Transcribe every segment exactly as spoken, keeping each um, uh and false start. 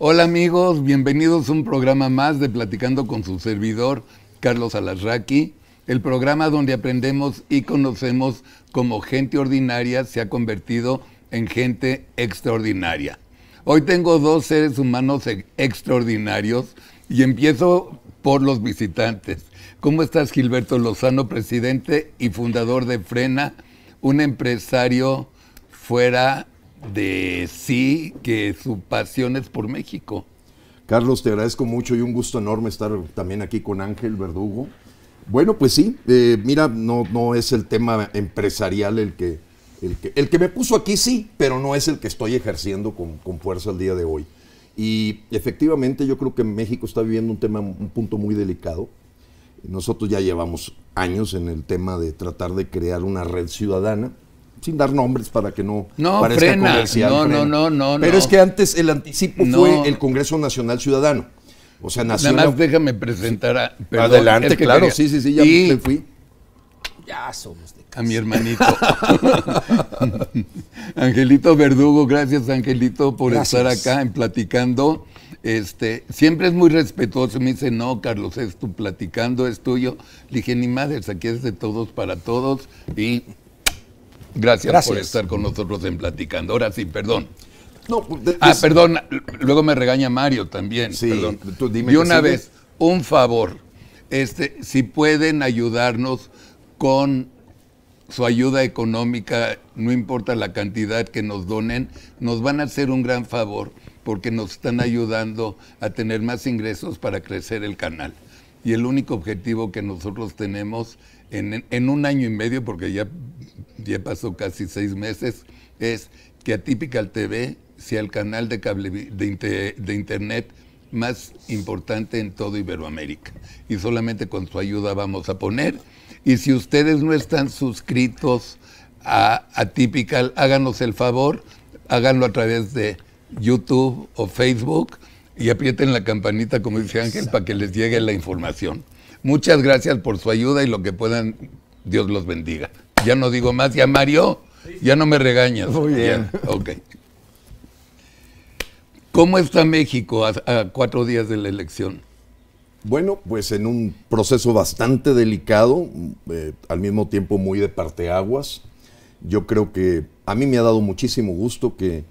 Hola amigos, bienvenidos a un programa más de Platicando con su servidor, Carlos Alazraki, el programa donde aprendemos y conocemos cómo gente ordinaria se ha convertido en gente extraordinaria. Hoy tengo dos seres humanos e extraordinarios y empiezo por los visitantes. ¿Cómo estás, Gilberto Lozano, presidente y fundador de Frena, un empresario fuera de sí que su pasión es por México? Carlos, te agradezco mucho y un gusto enorme estar también aquí con Ángel Verdugo. Bueno, pues sí, eh, mira, no, no es el tema empresarial el que, el, que, el que me puso aquí, sí, pero no es el que estoy ejerciendo con, con fuerza el día de hoy. Y efectivamente yo creo que México está viviendo un tema, un punto muy delicado. Nosotros ya llevamos años en el tema de tratar de crear una red ciudadana, sin dar nombres para que no, no parezca frena, comercial. No, frena. no, no, no. Pero no. Es que antes el anticipo no. fue el Congreso Nacional Ciudadano. O sea, nació... Nada más la... déjame presentar a... Perdón, Adelante, que claro, quería. sí, sí, sí, ya y... me fui. Ya somos de casa. A mi hermanito. Angelito Verdugo, gracias Angelito por gracias. estar acá en Platicando. Este, siempre es muy respetuoso, me dice, no, Carlos, es tu Platicando, es tuyo. Le dije, ni madres, aquí es de todos para todos y... Gracias, Gracias por estar con nosotros en Platicando. Ahora sí, perdón. No, de, de, ah, perdón, luego me regaña Mario también. Sí, perdón. Tú dime y una vez, es. un favor, este, si pueden ayudarnos con su ayuda económica, no importa la cantidad que nos donen, nos van a hacer un gran favor porque nos están ayudando a tener más ingresos para crecer el canal. Y el único objetivo que nosotros tenemos en, en un año y medio, porque ya... ya pasó casi seis meses, es que Atypical T V sea el canal de, cable, de, inter, de internet más importante en todo Iberoamérica. Y solamente con su ayuda vamos a poner. Y si ustedes no están suscritos a Atypical, háganos el favor, háganlo a través de YouTube o Facebook y aprieten la campanita, como dice Ángel, para que les llegue la información. Muchas gracias por su ayuda y lo que puedan, Dios los bendiga. Ya no digo más, ya Mario, ya no me regañas. Muy bien. bien. Okay. ¿Cómo está México a, a cuatro días de la elección? Bueno, pues en un proceso bastante delicado, eh, al mismo tiempo muy de parteaguas. Yo creo que a mí me ha dado muchísimo gusto que,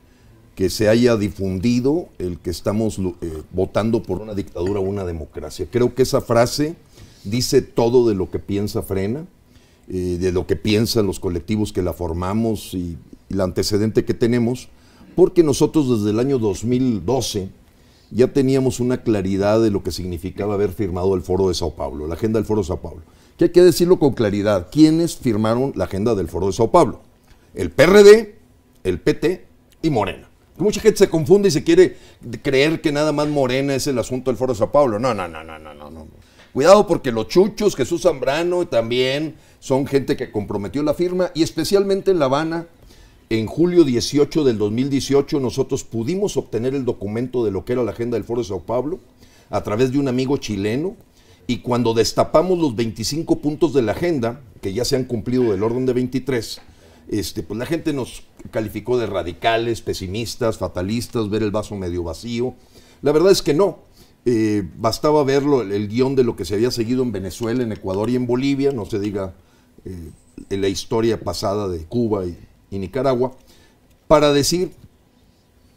que se haya difundido el que estamos eh, votando por una dictadura o una democracia. Creo que esa frase dice todo de lo que piensa Frena, Eh, de lo que piensan los colectivos que la formamos y, y el antecedente que tenemos, porque nosotros desde el año dos mil doce ya teníamos una claridad de lo que significaba haber firmado el Foro de Sao Paulo, la agenda del Foro de Sao Paulo. Que hay que decirlo con claridad, ¿quiénes firmaron la agenda del Foro de Sao Paulo? El P R D, el P T y Morena. Mucha gente se confunde y se quiere creer que nada más Morena es el asunto del Foro de Sao Paulo. No, no, no, no, no, no. no. Cuidado porque los chuchos, Jesús Zambrano también son gente que comprometió la firma y especialmente en La Habana, en julio dieciocho del dos mil dieciocho, nosotros pudimos obtener el documento de lo que era la agenda del Foro de Sao Paulo a través de un amigo chileno y cuando destapamos los veinticinco puntos de la agenda, que ya se han cumplido del orden de veintitrés, este, pues la gente nos calificó de radicales, pesimistas, fatalistas, ver el vaso medio vacío. La verdad es que no. Eh, bastaba verlo el, el guión de lo que se había seguido en Venezuela, en Ecuador y en Bolivia, no se diga eh, en la historia pasada de Cuba y, y Nicaragua, para decir,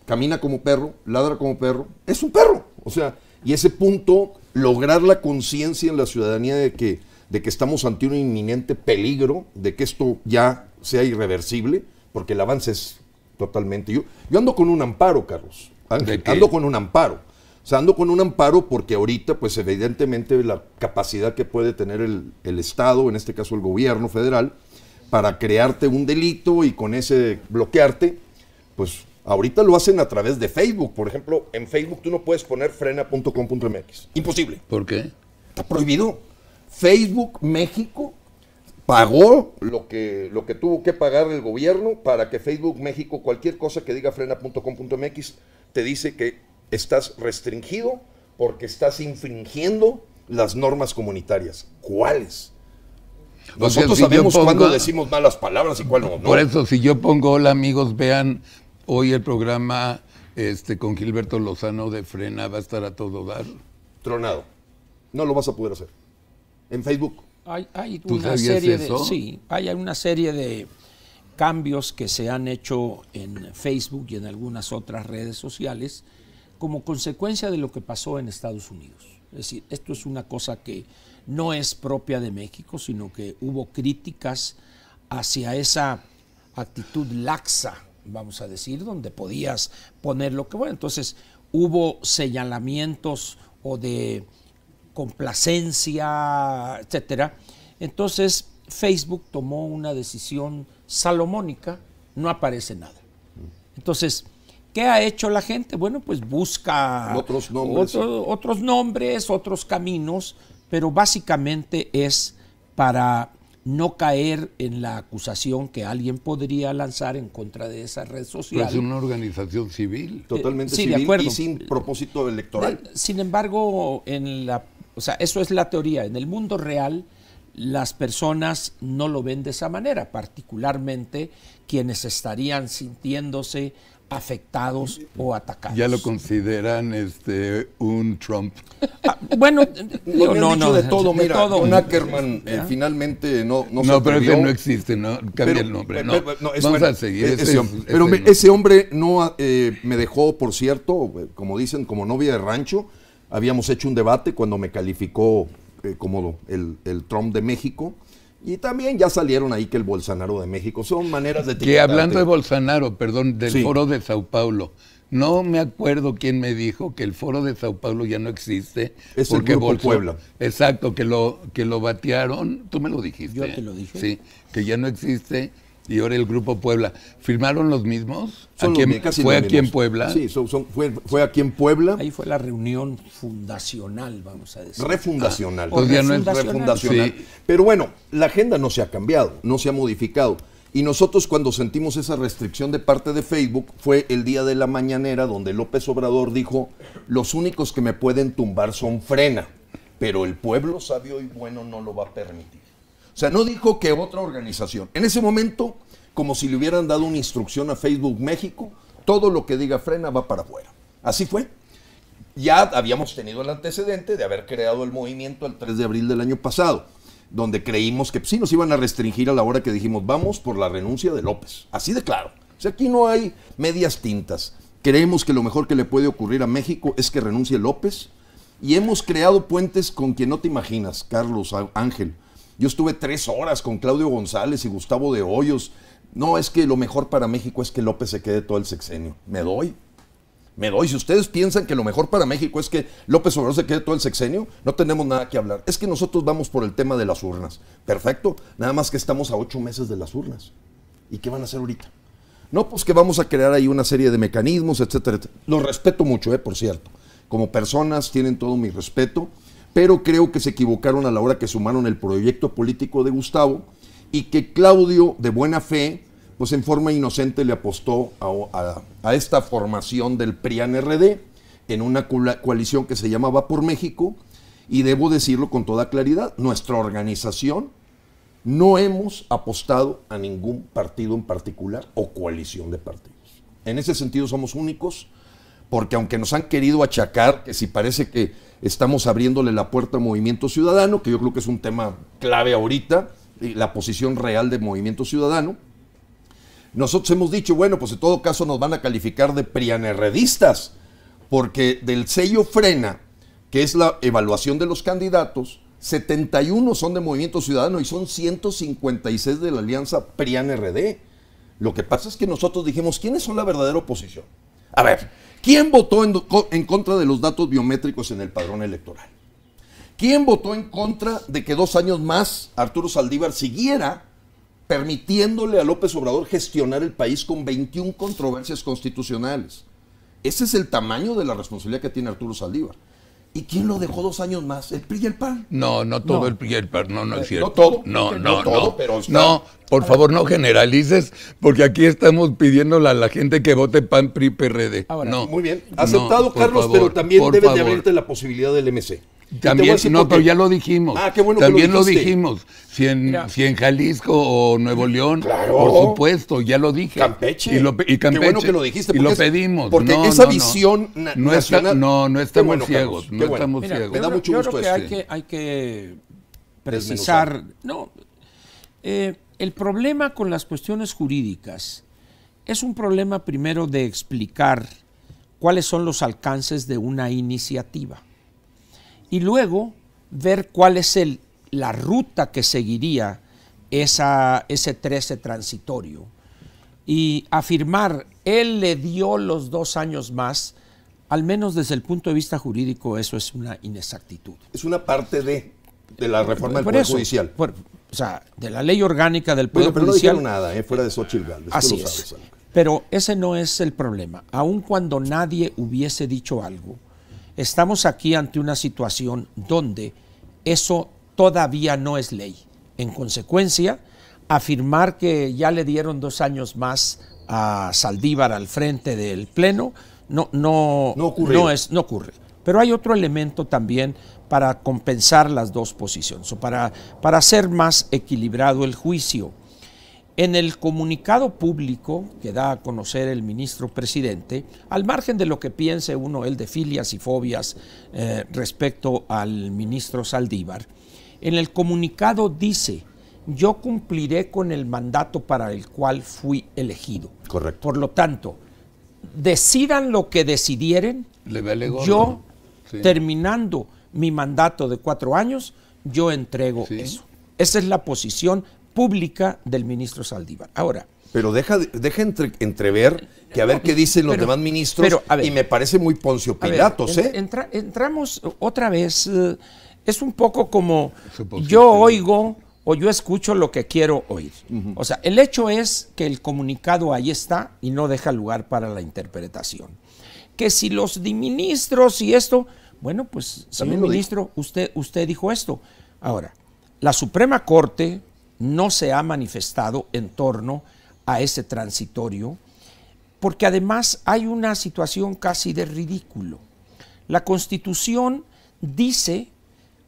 camina como perro, ladra como perro, es un perro. O sea, y ese punto, lograr la conciencia en la ciudadanía de que, de que estamos ante un inminente peligro, de que esto ya sea irreversible, porque el avance es totalmente... Yo, yo ando con un amparo, Carlos, Ángel, ando con un amparo. O sea, ando con un amparo porque ahorita, pues evidentemente la capacidad que puede tener el, el Estado, en este caso el gobierno federal, para crearte un delito y con ese bloquearte, pues ahorita lo hacen a través de Facebook. Por ejemplo, en Facebook tú no puedes poner frena punto com punto m x. Imposible. ¿Por qué? Está prohibido. Facebook México pagó lo que, lo que tuvo que pagar el gobierno para que Facebook México, cualquier cosa que diga frena punto com punto m x, te dice que... estás restringido porque estás infringiendo las normas comunitarias. ¿Cuáles? Nosotros o sea, si sabemos pongo, cuándo decimos malas palabras y cuándo no. Por eso, si yo pongo hola amigos, vean hoy el programa este, con Gilberto Lozano de Frena, va a estar a todo dar. Tronado. No lo vas a poder hacer. En Facebook. Hay, hay una serie de, sí, hay una serie de cambios que se han hecho en Facebook y en algunas otras redes sociales como consecuencia de lo que pasó en Estados Unidos. Es decir, esto es una cosa que no es propia de México, sino que hubo críticas hacia esa actitud laxa, vamos a decir, donde podías poner lo que bueno. Entonces hubo señalamientos o de complacencia, etcétera. Entonces Facebook tomó una decisión salomónica, no aparece nada. Entonces, ¿qué ha hecho la gente? Bueno, pues busca otros nombres, otro, otros, nombres otros caminos, pero básicamente es para no caer en la acusación que alguien podría lanzar en contra de esa red social. Pero es una organización civil. Totalmente eh, sí, civil y sin propósito electoral. De, sin embargo, en la, o sea, eso es la teoría. En el mundo real, las personas no lo ven de esa manera, particularmente quienes estarían sintiéndose afectados o atacados. Ya lo consideran este un Trump. Ah, bueno, no, no, no, de todo, de mira, todo. Don Ackerman eh, finalmente no no, no se pero ese no existe, no cambia pero, el nombre. No, pero, no, es vamos bueno, a seguir. Ese, ese, hombre, pero ese, no. ese hombre no eh, me dejó, por cierto, como dicen, como novia de rancho. Habíamos hecho un debate cuando me calificó eh, como el, el Trump de México. Y también ya salieron ahí que el Bolsonaro de México, son maneras de... Que hablando de Bolsonaro, perdón, del sí. Foro de Sao Paulo, no me acuerdo quién me dijo que el Foro de Sao Paulo ya no existe. Es porque el Grupo de Puebla. Exacto, que lo, que lo batearon, tú me lo dijiste. Yo te lo dije. Sí, que ya no existe y ahora el Grupo Puebla. ¿Firmaron los mismos? Son aquí los en, casi ¿Fue aquí mismos. en Puebla? Sí, son, son, fue, fue aquí en Puebla. Ahí fue la reunión fundacional, vamos a decir. Refundacional. Ah, o sea, no es refundacional. Sí. Pero bueno, la agenda no se ha cambiado, no se ha modificado. Y nosotros cuando sentimos esa restricción de parte de Facebook fue el día de la mañanera donde López Obrador dijo, los únicos que me pueden tumbar son Frena, pero el pueblo sabio y bueno no lo va a permitir. O sea, no dijo que otra organización. En ese momento, como si le hubieran dado una instrucción a Facebook México, todo lo que diga Frena va para afuera. Así fue. Ya habíamos tenido el antecedente de haber creado el movimiento el tres de abril del año pasado, donde creímos que sí nos iban a restringir a la hora que dijimos, vamos por la renuncia de López. Así de claro. O sea, aquí no hay medias tintas. Creemos que lo mejor que le puede ocurrir a México es que renuncie López. Y hemos creado puentes con quien no te imaginas, Carlos, Ángel. Yo estuve tres horas con Claudio González y Gustavo de Hoyos. No, es que lo mejor para México es que López se quede todo el sexenio. Me doy. Me doy. Si ustedes piensan que lo mejor para México es que López Obrador se quede todo el sexenio, no tenemos nada que hablar. Es que nosotros vamos por el tema de las urnas. Perfecto. Nada más que estamos a ocho meses de las urnas. ¿Y qué van a hacer ahorita? No, pues que vamos a crear ahí una serie de mecanismos, etcétera, etcétera. Los respeto mucho, eh, por cierto. Como personas tienen todo mi respeto. Pero creo que se equivocaron a la hora que sumaron el proyecto político de Gustavo y que Claudio, de buena fe, pues en forma inocente le apostó a, a, a esta formación del P R I A N R D en una coalición que se llamaba Por México. Y debo decirlo con toda claridad, nuestra organización no hemos apostado a ningún partido en particular o coalición de partidos. En ese sentido somos únicos, porque aunque nos han querido achacar, que si parece que estamos abriéndole la puerta a Movimiento Ciudadano, que yo creo que es un tema clave ahorita, la posición real de Movimiento Ciudadano, nosotros hemos dicho, bueno, pues en todo caso nos van a calificar de prianerredistas, porque del sello Frena, que es la evaluación de los candidatos, setenta y uno son de Movimiento Ciudadano y son ciento cincuenta y seis de la alianza P R I A N R D. Lo que pasa es que nosotros dijimos, ¿quiénes son la verdadera oposición? A ver, ¿quién votó en, en contra de los datos biométricos en el padrón electoral? ¿Quién votó en contra de que dos años más Arturo Zaldívar siguiera permitiéndole a López Obrador gestionar el país con veintiuna controversias constitucionales? Ese es el tamaño de la responsabilidad que tiene Arturo Zaldívar. ¿Y quién lo dejó dos años más? ¿El P R I y el P A N? No, no todo no. el P R I y el P A N, no, no es cierto. No todo, no, no, no, todo, no. Pero está... no, por favor no generalices, porque aquí estamos pidiéndole a la gente que vote P A N, P R I, P R D. Ahora, no, muy bien, aceptado no, Carlos, favor, pero también debe de abrirte la posibilidad del M C. También, no, porque... pero ya lo dijimos. Ah, qué bueno también que lo, lo dijimos. Si en, si en Jalisco o Nuevo León, claro, por supuesto, ya lo dije. Campeche. Y, lo, y Campeche. Qué bueno que lo dijiste. Porque y lo pedimos. Porque no, esa no, visión no, nacional... No, está, no, no estamos bueno, ciegos. Carlos, no bueno. estamos Mira, ciegos. Me da mucho yo gusto creo que, este. hay que hay que precisar... No, eh, el problema con las cuestiones jurídicas es un problema primero de explicar cuáles son los alcances de una iniciativa. Y luego ver cuál es el, la ruta que seguiría esa, ese trece transitorio. Y afirmar, él le dio los dos años más, al menos desde el punto de vista jurídico, eso es una inexactitud. Es una parte de, de la reforma del Poder Judicial. Por, o sea, de la ley orgánica del Poder Judicial. Pero no dijeron nada, eh, fuera de Xóchitl Gálvez. Así tú lo sabes, es. Pero ese no es el problema. Aun cuando nadie hubiese dicho algo, estamos aquí ante una situación donde eso todavía no es ley. En consecuencia, afirmar que ya le dieron dos años más a Zaldívar al frente del Pleno no, no, no, no, es, no ocurre. Pero hay otro elemento también para compensar las dos posiciones, o para, para hacer más equilibrado el juicio. En el comunicado público que da a conocer el ministro presidente, al margen de lo que piense uno él de filias y fobias eh, respecto al ministro Zaldívar, en el comunicado dice, yo cumpliré con el mandato para el cual fui elegido. Correcto. Por lo tanto, decidan lo que decidieren, Le vale gordo. yo, sí. terminando mi mandato de cuatro años, yo entrego sí. eso. Esa es la posición pública del ministro Zaldívar. Ahora. Pero deja, deja entre, entrever que a ver no, qué dicen los pero, demás ministros pero, a ver, y me parece muy Poncio Pilatos. Ver, ¿eh? entra, entramos otra vez, eh, es un poco como yo oigo o yo escucho lo que quiero oír. Uh-huh. O sea, el hecho es que el comunicado ahí está y no deja lugar para la interpretación. Que si los ministros y esto, bueno, pues señor ministro, usted, usted dijo esto. Ahora, la Suprema Corte no se ha manifestado en torno a ese transitorio, porque además hay una situación casi de ridículo. La Constitución dice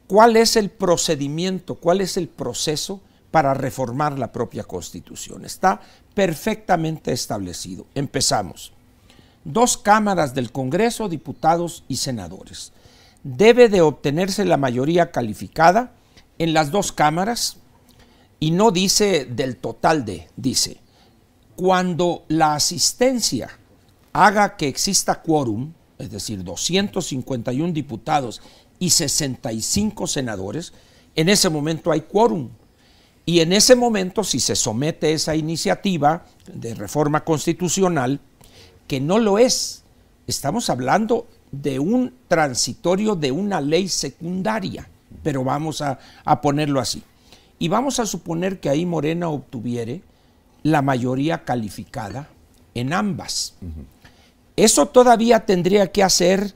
cuál es el procedimiento, cuál es el proceso para reformar la propia Constitución. Está perfectamente establecido. Empezamos. Dos cámaras del Congreso, diputados y senadores. Debe de obtenerse la mayoría calificada en las dos cámaras. Y no dice del total de, dice, cuando la asistencia haga que exista quórum, es decir, doscientos cincuenta y uno diputados y sesenta y cinco senadores, en ese momento hay quórum. Y en ese momento, si se somete esa iniciativa de reforma constitucional, que no lo es, estamos hablando de un transitorio de una ley secundaria, pero vamos a, a ponerlo así. Y vamos a suponer que ahí Morena obtuviere la mayoría calificada en ambas. Uh-huh. Eso todavía tendría que hacer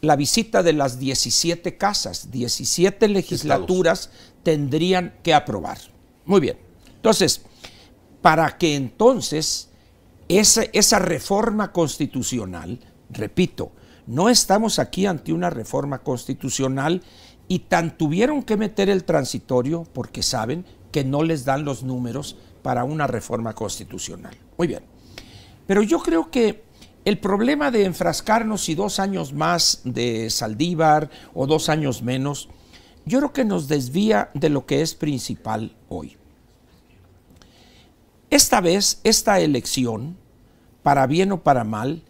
la visita de las diecisiete casas, diecisiete legislaturas Estados. tendrían que aprobar. Muy bien. Entonces, para que entonces esa, esa reforma constitucional, repito, no estamos aquí ante una reforma constitucional. Y tan tuvieron que meter el transitorio porque saben que no les dan los números para una reforma constitucional. Muy bien. Pero yo creo que el problema de enfrascarnos si dos años más de Zaldívar o dos años menos, yo creo que nos desvía de lo que es principal hoy. Esta vez, esta elección, para bien o para mal,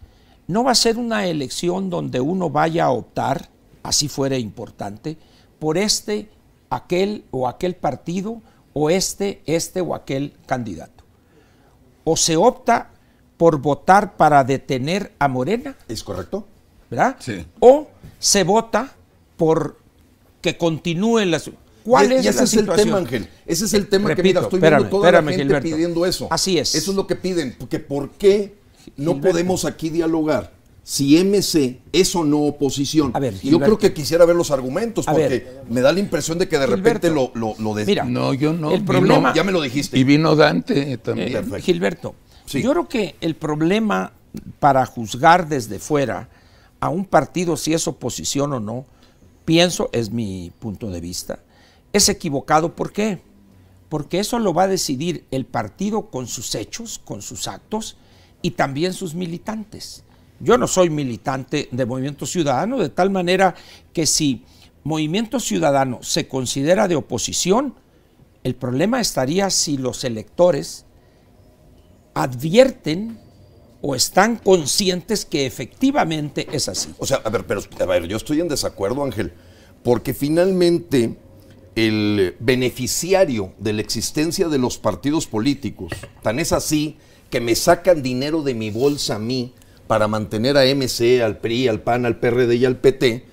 no va a ser una elección donde uno vaya a optar, así fuera importante, por este, aquel o aquel partido, o este, este o aquel candidato. O se opta por votar para detener a Morena. ¿Es correcto? ¿Verdad? Sí. O se vota por que continúe la... ¿Cuál es la situación? Ese es el tema, Ángel. Ese es el tema que, mira, estoy viendo toda la gente pidiendo eso. Así es. Eso es lo que piden, porque ¿por qué no podemos aquí dialogar? Si M C es o no oposición. A ver, yo creo que quisiera ver los argumentos, porque ver, me da la impresión de que de Gilberto, repente lo, lo, lo de... Mira, no, yo no. El vino, problema, ya me lo dijiste. Y vino Dante también. Eh, Gilberto, sí. yo creo que el problema para juzgar desde fuera a un partido si es oposición o no, pienso, es mi punto de vista, es equivocado. ¿Por qué? Porque eso lo va a decidir el partido con sus hechos, con sus actos y también sus militantes. Yo no soy militante de Movimiento Ciudadano, de tal manera que si Movimiento Ciudadano se considera de oposición, el problema estaría si los electores advierten o están conscientes que efectivamente es así. O sea, a ver, pero a ver, yo estoy en desacuerdo, Ángel, porque finalmente el beneficiario de la existencia de los partidos políticos, tan es así que me sacan dinero de mi bolsa a mí para mantener a M C, al P R I, al P A N, al P R D y al P T,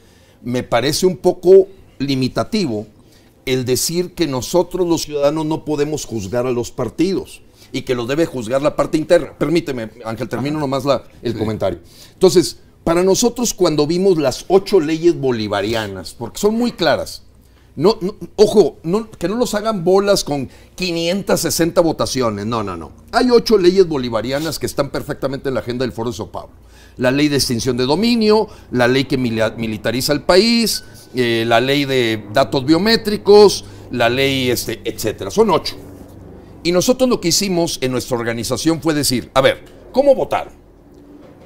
me parece un poco limitativo el decir que nosotros los ciudadanos no podemos juzgar a los partidos y que los debe juzgar la parte interna. Permíteme, Ángel, termino nomás la, el sí. comentario. Entonces, para nosotros cuando vimos las ocho leyes bolivarianas, porque son muy claras, no, no, ojo, no, que no los hagan bolas con quinientas sesenta votaciones, no, no, no. Hay ocho leyes bolivarianas que están perfectamente en la agenda del Foro de Sao Paulo. La ley de extinción de dominio, la ley que militariza el país, eh, la ley de datos biométricos, la ley, este, etcétera. Son ocho. Y nosotros lo que hicimos en nuestra organización fue decir, a ver, ¿cómo votaron?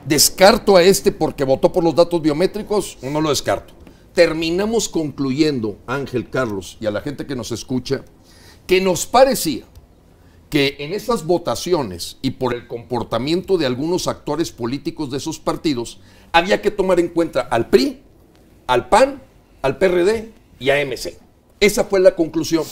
¿Descarto a este porque votó por los datos biométricos o no lo descarto? Terminamos concluyendo, Ángel, Carlos y a la gente que nos escucha, que nos parecía que en esas votaciones y por el comportamiento de algunos actores políticos de esos partidos, había que tomar en cuenta al P R I, al P A N, al P R D y a M C. Esa fue la conclusión.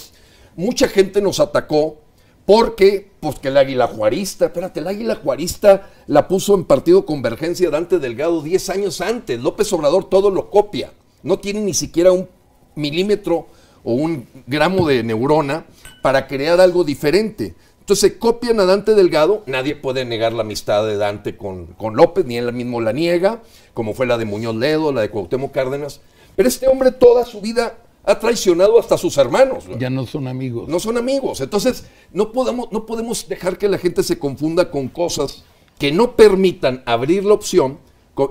Mucha gente nos atacó porque, pues que el águila juarista, espérate, el águila juarista la puso en Partido Convergencia Dante Delgado diez años antes. López Obrador todo lo copia. No tiene ni siquiera un milímetro o un gramo de neurona para crear algo diferente. Entonces copian a Dante Delgado, nadie puede negar la amistad de Dante con, con López, ni él mismo la niega, como fue la de Muñoz Ledo, la de Cuauhtémoc Cárdenas. Pero este hombre toda su vida ha traicionado hasta a sus hermanos. Ya no son amigos. No son amigos. Entonces no podemos, no podemos dejar que la gente se confunda con cosas que no permitan abrir la opción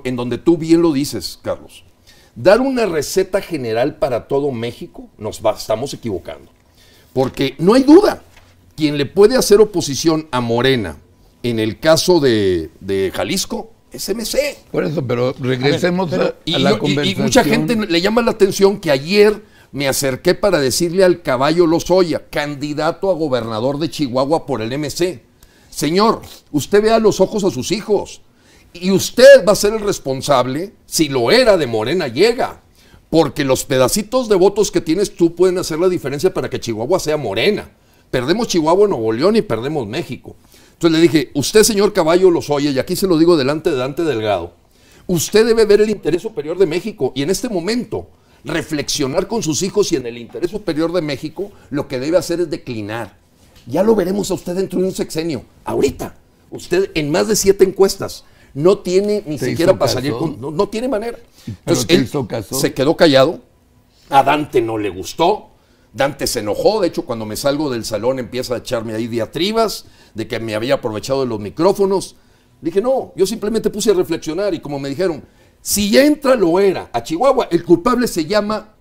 en donde tú bien lo dices, Carlos. Dar una receta general para todo México, nos va, estamos equivocando. Porque no hay duda, quien le puede hacer oposición a Morena, en el caso de, de Jalisco, es M C. Por eso, pero regresemos a, ver, pero, a, y, a la y, conversación. Y mucha gente le llama la atención que ayer me acerqué para decirle al Caballo Lozoya, candidato a gobernador de Chihuahua por el M C. Señor, usted vea los ojos a sus hijos. Y usted va a ser el responsable si Loera de Morena llega, porque los pedacitos de votos que tienes tú pueden hacer la diferencia para que Chihuahua sea Morena. Perdemos Chihuahua, Nuevo León y perdemos México. Entonces le dije, usted, señor Caballo Lozoya, y aquí se lo digo delante de Dante Delgado, usted debe ver el interés superior de México y en este momento reflexionar con sus hijos y en el interés superior de México lo que debe hacer es declinar. Ya lo veremos a usted dentro de un sexenio. Ahorita, usted en más de siete encuestas, no tiene ni siquiera para salir con... No, no tiene manera. Entonces él se quedó callado. A Dante no le gustó. Dante se enojó. De hecho, cuando me salgo del salón empieza a echarme ahí diatribas de que me había aprovechado de los micrófonos. Dije, no, yo simplemente puse a reflexionar. Y como me dijeron, si ya entra Loera a Chihuahua, el culpable se llama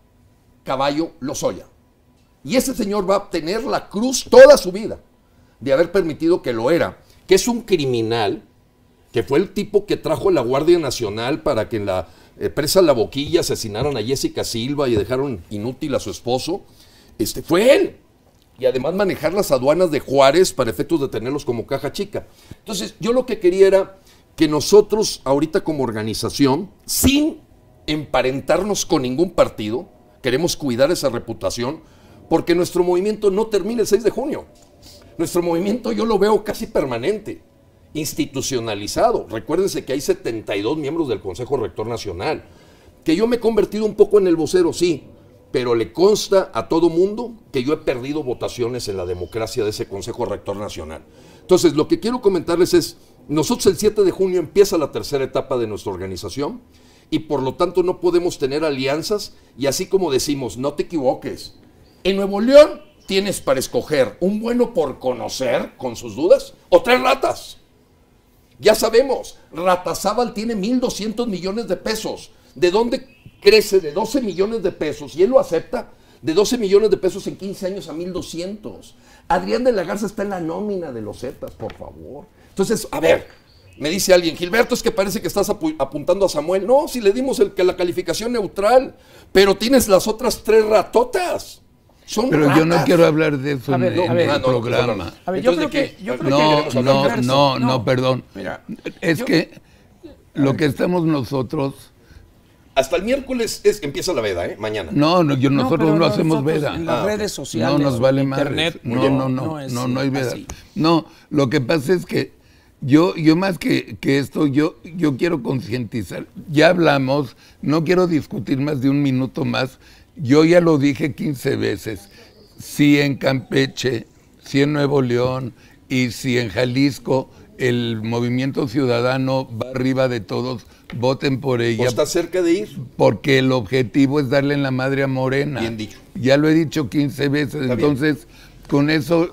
Caballo Lozoya. Y ese señor va a tener la cruz toda su vida de haber permitido que Loera, que es un criminal... que fue el tipo que trajo a la Guardia Nacional para que en la eh, presa La Boquilla asesinaran a Jessica Silva y dejaron inútil a su esposo, este fue él. Y además manejar las aduanas de Juárez para efectos de tenerlos como caja chica. Entonces, yo lo que quería era que nosotros, ahorita como organización, sin emparentarnos con ningún partido, queremos cuidar esa reputación, porque nuestro movimiento no termina el seis de junio. Nuestro movimiento yo lo veo casi permanente. Institucionalizado. Recuérdense que hay setenta y dos miembros del Consejo Rector Nacional, que yo me he convertido un poco en el vocero, sí, pero le consta a todo mundo que yo he perdido votaciones en la democracia de ese Consejo Rector Nacional. Entonces, lo que quiero comentarles es, nosotros el siete de junio empieza la tercera etapa de nuestra organización y por lo tanto no podemos tener alianzas y así como decimos, no te equivoques, en Nuevo León tienes para escoger un bueno por conocer con sus dudas o tres ratas. Ya sabemos, Ratazábal tiene mil doscientos millones de pesos. ¿De dónde crece de doce millones de pesos, y él lo acepta, de doce millones de pesos en quince años a mil doscientos. Adrián de la Garza está en la nómina de los Zetas, por favor. Entonces, a ver, me dice alguien, Gilberto, es que parece que estás apu apuntando a Samuel. No, si le dimos el, que la calificación neutral, pero tienes las otras tres ratotas. Son pero ratas. Yo no quiero hablar de eso ver, en no, el ver, programa. A ver, yo Entonces, creo que... Yo creo no, que no, no, no, no, perdón. Mira, es yo, que lo que estamos nosotros... Hasta el miércoles es que empieza la veda, ¿eh? Mañana. No, no yo, nosotros no, no hacemos nosotros veda. En las ah, redes sociales. No nos vale Internet, madres. No, no, no, no, no, no, no hay veda. Así. No, lo que pasa es que yo, yo más que, que esto, yo, yo quiero concientizar. Ya hablamos, no quiero discutir más de un minuto más. Yo ya lo dije quince veces. Si en Campeche, si en Nuevo León y si en Jalisco el Movimiento Ciudadano va arriba de todos, voten por ella. ¿O está cerca de ir? Porque el objetivo es darle en la madre a Morena. Bien dicho. Ya lo he dicho quince veces, está entonces bien. Con eso...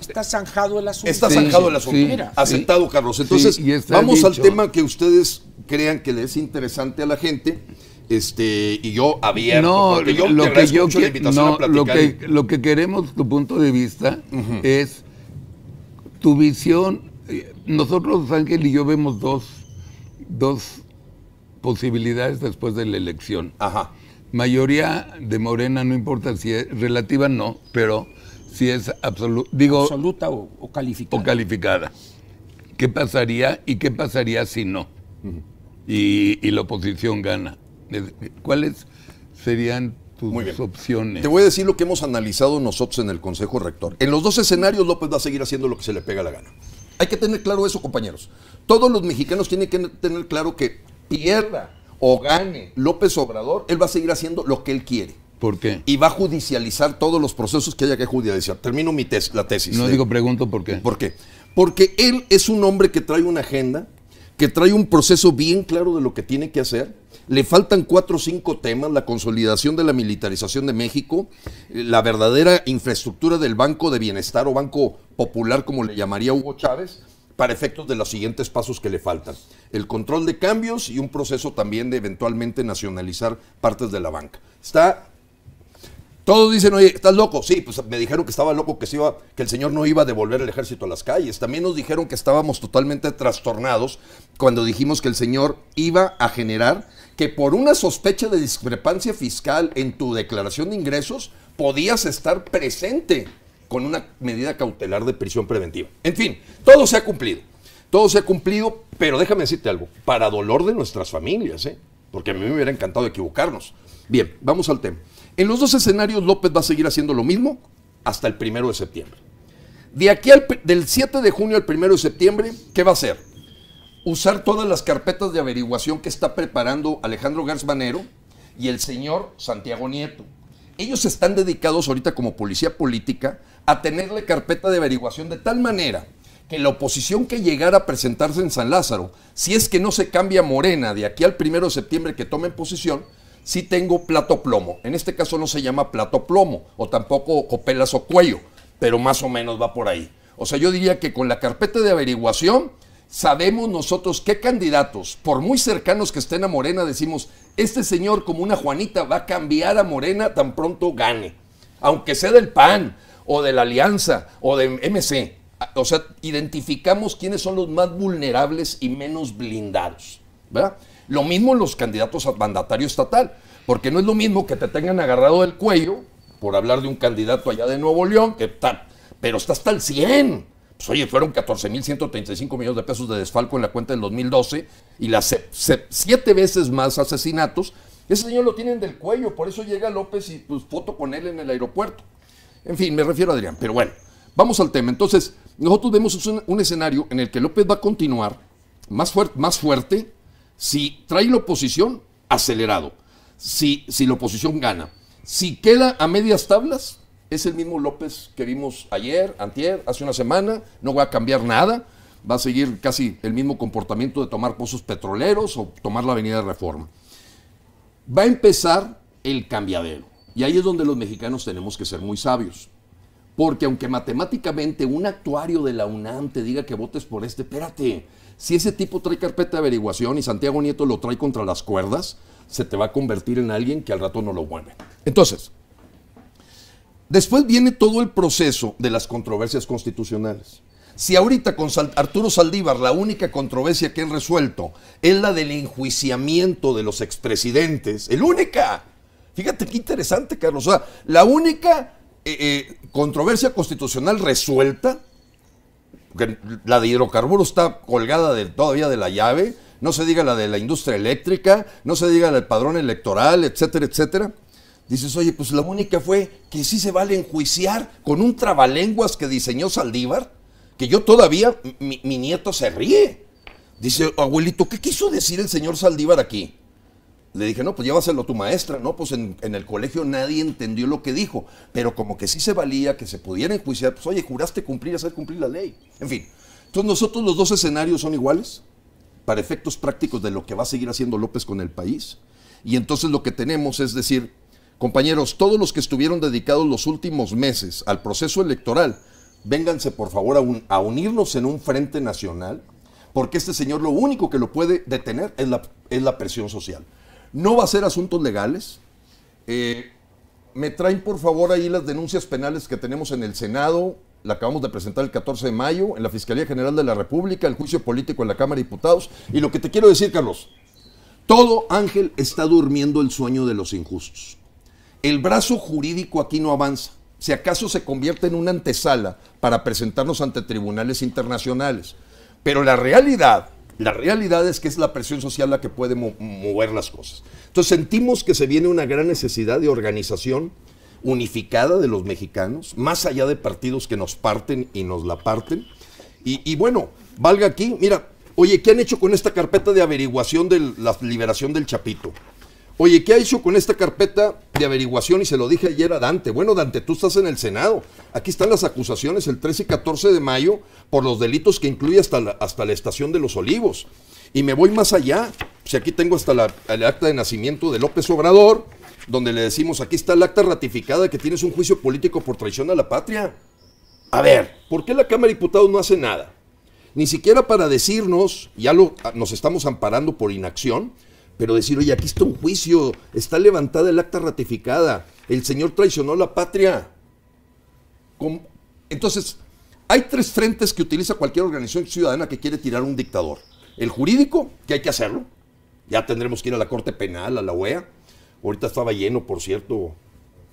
Está zanjado el asunto. Está sí, zanjado el asunto, sí, mira. Aceptado, sí, Carlos. Entonces, sí, vamos dicho. Al tema que ustedes crean que le es interesante a la gente, este y yo abierto. No, yo lo que yo quiero, no, lo que lo que queremos tu punto de vista uh-huh. es tu visión. Nosotros, Ángel y yo, vemos dos, dos posibilidades después de la elección. Ajá. Mayoría de Morena, no importa si es relativa, no, pero si es absolu digo, absoluta o, o calificada. O calificada. ¿Qué pasaría y qué pasaría si no? Uh-huh. y, y la oposición gana. ¿Cuáles serían tus opciones? Te voy a decir lo que hemos analizado nosotros en el Consejo Rector. En los dos escenarios, López va a seguir haciendo lo que se le pega la gana. Hay que tener claro eso, compañeros. Todos los mexicanos tienen que tener claro que pierda o gane López Obrador, él va a seguir haciendo lo que él quiere. ¿Por qué? Y va a judicializar todos los procesos que haya que judicializar. Termino mi tes la tesis. No de... digo, pregunto por qué. ¿Por qué? Porque él es un hombre que trae una agenda, que trae un proceso bien claro de lo que tiene que hacer. Le faltan cuatro o cinco temas, la consolidación de la militarización de México, la verdadera infraestructura del Banco de Bienestar o Banco Popular, como le llamaría Hugo Chávez, para efectos de los siguientes pasos que le faltan. El control de cambios y un proceso también de eventualmente nacionalizar partes de la banca. Está... Todos dicen, oye, ¿estás loco? Sí, pues me dijeron que estaba loco, que, se iba, que el señor no iba a devolver el ejército a las calles. También nos dijeron que estábamos totalmente trastornados cuando dijimos que el señor iba a generar que por una sospecha de discrepancia fiscal en tu declaración de ingresos podías estar presente con una medida cautelar de prisión preventiva. En fin, todo se ha cumplido. Todo se ha cumplido, pero déjame decirte algo, para dolor de nuestras familias, ¿eh? Porque a mí me hubiera encantado equivocarnos. Bien, vamos al tema. En los dos escenarios, López va a seguir haciendo lo mismo hasta el primero de septiembre. De aquí al, del siete de junio al primero de septiembre, ¿qué va a hacer? Usar todas las carpetas de averiguación que está preparando Alejandro Gertz Manero y el señor Santiago Nieto. Ellos están dedicados ahorita como policía política a tenerle carpeta de averiguación de tal manera que la oposición que llegara a presentarse en San Lázaro, si es que no se cambia Morena de aquí al primero de septiembre que tomen posición, sí tengo plato plomo. En este caso no se llama plato plomo, o tampoco copelas o cuello, pero más o menos va por ahí. O sea, yo diría que con la carpeta de averiguación sabemos nosotros qué candidatos, por muy cercanos que estén a Morena, decimos, este señor como una Juanita va a cambiar a Morena tan pronto gane, aunque sea del P A N, o de la Alianza, o de M C. O sea, identificamos quiénes son los más vulnerables y menos blindados, ¿verdad? Lo mismo los candidatos a mandatario estatal, porque no es lo mismo que te tengan agarrado del cuello, por hablar de un candidato allá de Nuevo León, que tal, pero está hasta el cien. Pues oye, fueron catorce mil ciento treinta y cinco millones de pesos de desfalco en la cuenta del dos mil doce y las siete veces más asesinatos. Ese señor lo tienen del cuello, por eso llega López y pues foto con él en el aeropuerto. En fin, me refiero a Adrián, pero bueno, vamos al tema. Entonces, nosotros vemos un, un escenario en el que López va a continuar más fuerte, más fuerte. Si trae la oposición, acelerado. Si, si la oposición gana. Si queda a medias tablas, es el mismo López que vimos ayer, antier, hace una semana. No va a cambiar nada. Va a seguir casi el mismo comportamiento de tomar pozos petroleros o tomar la Avenida Reforma. Va a empezar el cambiadero. Y ahí es donde los mexicanos tenemos que ser muy sabios. Porque aunque matemáticamente un actuario de la UNAM te diga que votes por este, espérate, si ese tipo trae carpeta de averiguación y Santiago Nieto lo trae contra las cuerdas, se te va a convertir en alguien que al rato no lo mueve. Entonces, después viene todo el proceso de las controversias constitucionales. Si ahorita con Arturo Zaldívar la única controversia que han resuelto es la del enjuiciamiento de los expresidentes, el única, fíjate qué interesante, Carlos, o sea, la única eh, eh, controversia constitucional resuelta, porque la de hidrocarburos está colgada de, todavía de la llave, no se diga la de la industria eléctrica, no se diga la del padrón electoral, etcétera, etcétera. Dices, oye, pues la única fue que sí se vale enjuiciar con un trabalenguas que diseñó Zaldívar, que yo todavía, mi, mi nieto se ríe. Dice, abuelito, ¿qué quiso decir el señor Zaldívar aquí? Le dije, no, pues llévaselo a tu maestra. No, pues en, en el colegio nadie entendió lo que dijo, pero como que sí se valía que se pudiera enjuiciar, pues oye, juraste cumplir y hacer cumplir la ley. En fin, entonces nosotros los dos escenarios son iguales para efectos prácticos de lo que va a seguir haciendo López con el país. Y entonces lo que tenemos es decir, compañeros, todos los que estuvieron dedicados los últimos meses al proceso electoral, vénganse por favor a, un, a unirnos en un frente nacional, porque este señor lo único que lo puede detener es la, es la presión social. No va a ser asuntos legales. Eh, me traen por favor ahí las denuncias penales que tenemos en el Senado, la acabamos de presentar el catorce de mayo, en la Fiscalía General de la República, el juicio político en la Cámara de Diputados. Y lo que te quiero decir, Carlos, todo Ángel está durmiendo el sueño de los injustos. El brazo jurídico aquí no avanza. Si acaso se convierte en una antesala para presentarnos ante tribunales internacionales. Pero la realidad, la realidad es que es la presión social la que puede mo- mover las cosas. Entonces sentimos que se viene una gran necesidad de organización unificada de los mexicanos, más allá de partidos que nos parten y nos la parten. Y, y bueno, valga aquí, mira, oye, ¿qué han hecho con esta carpeta de averiguación de la liberación del Chapito? Oye, ¿qué ha hecho con esta carpeta de averiguación? Y se lo dije ayer a Dante. Bueno, Dante, tú estás en el Senado. Aquí están las acusaciones el trece y catorce de mayo por los delitos que incluye hasta la, hasta la Estación de los Olivos. Y me voy más allá. Si aquí tengo hasta la, el acta de nacimiento de López Obrador, donde le decimos, aquí está el acta ratificada de que tienes un juicio político por traición a la patria. A ver, ¿por qué la Cámara de Diputados no hace nada? Ni siquiera para decirnos, ya lo, nos estamos amparando por inacción, pero decir, oye, aquí está un juicio, está levantada el acta ratificada, el señor traicionó la patria. ¿Cómo? Entonces, hay tres frentes que utiliza cualquier organización ciudadana que quiere tirar un dictador. El jurídico, que hay que hacerlo, ya tendremos que ir a la Corte Penal, a la O E A. Ahorita estaba lleno, por cierto,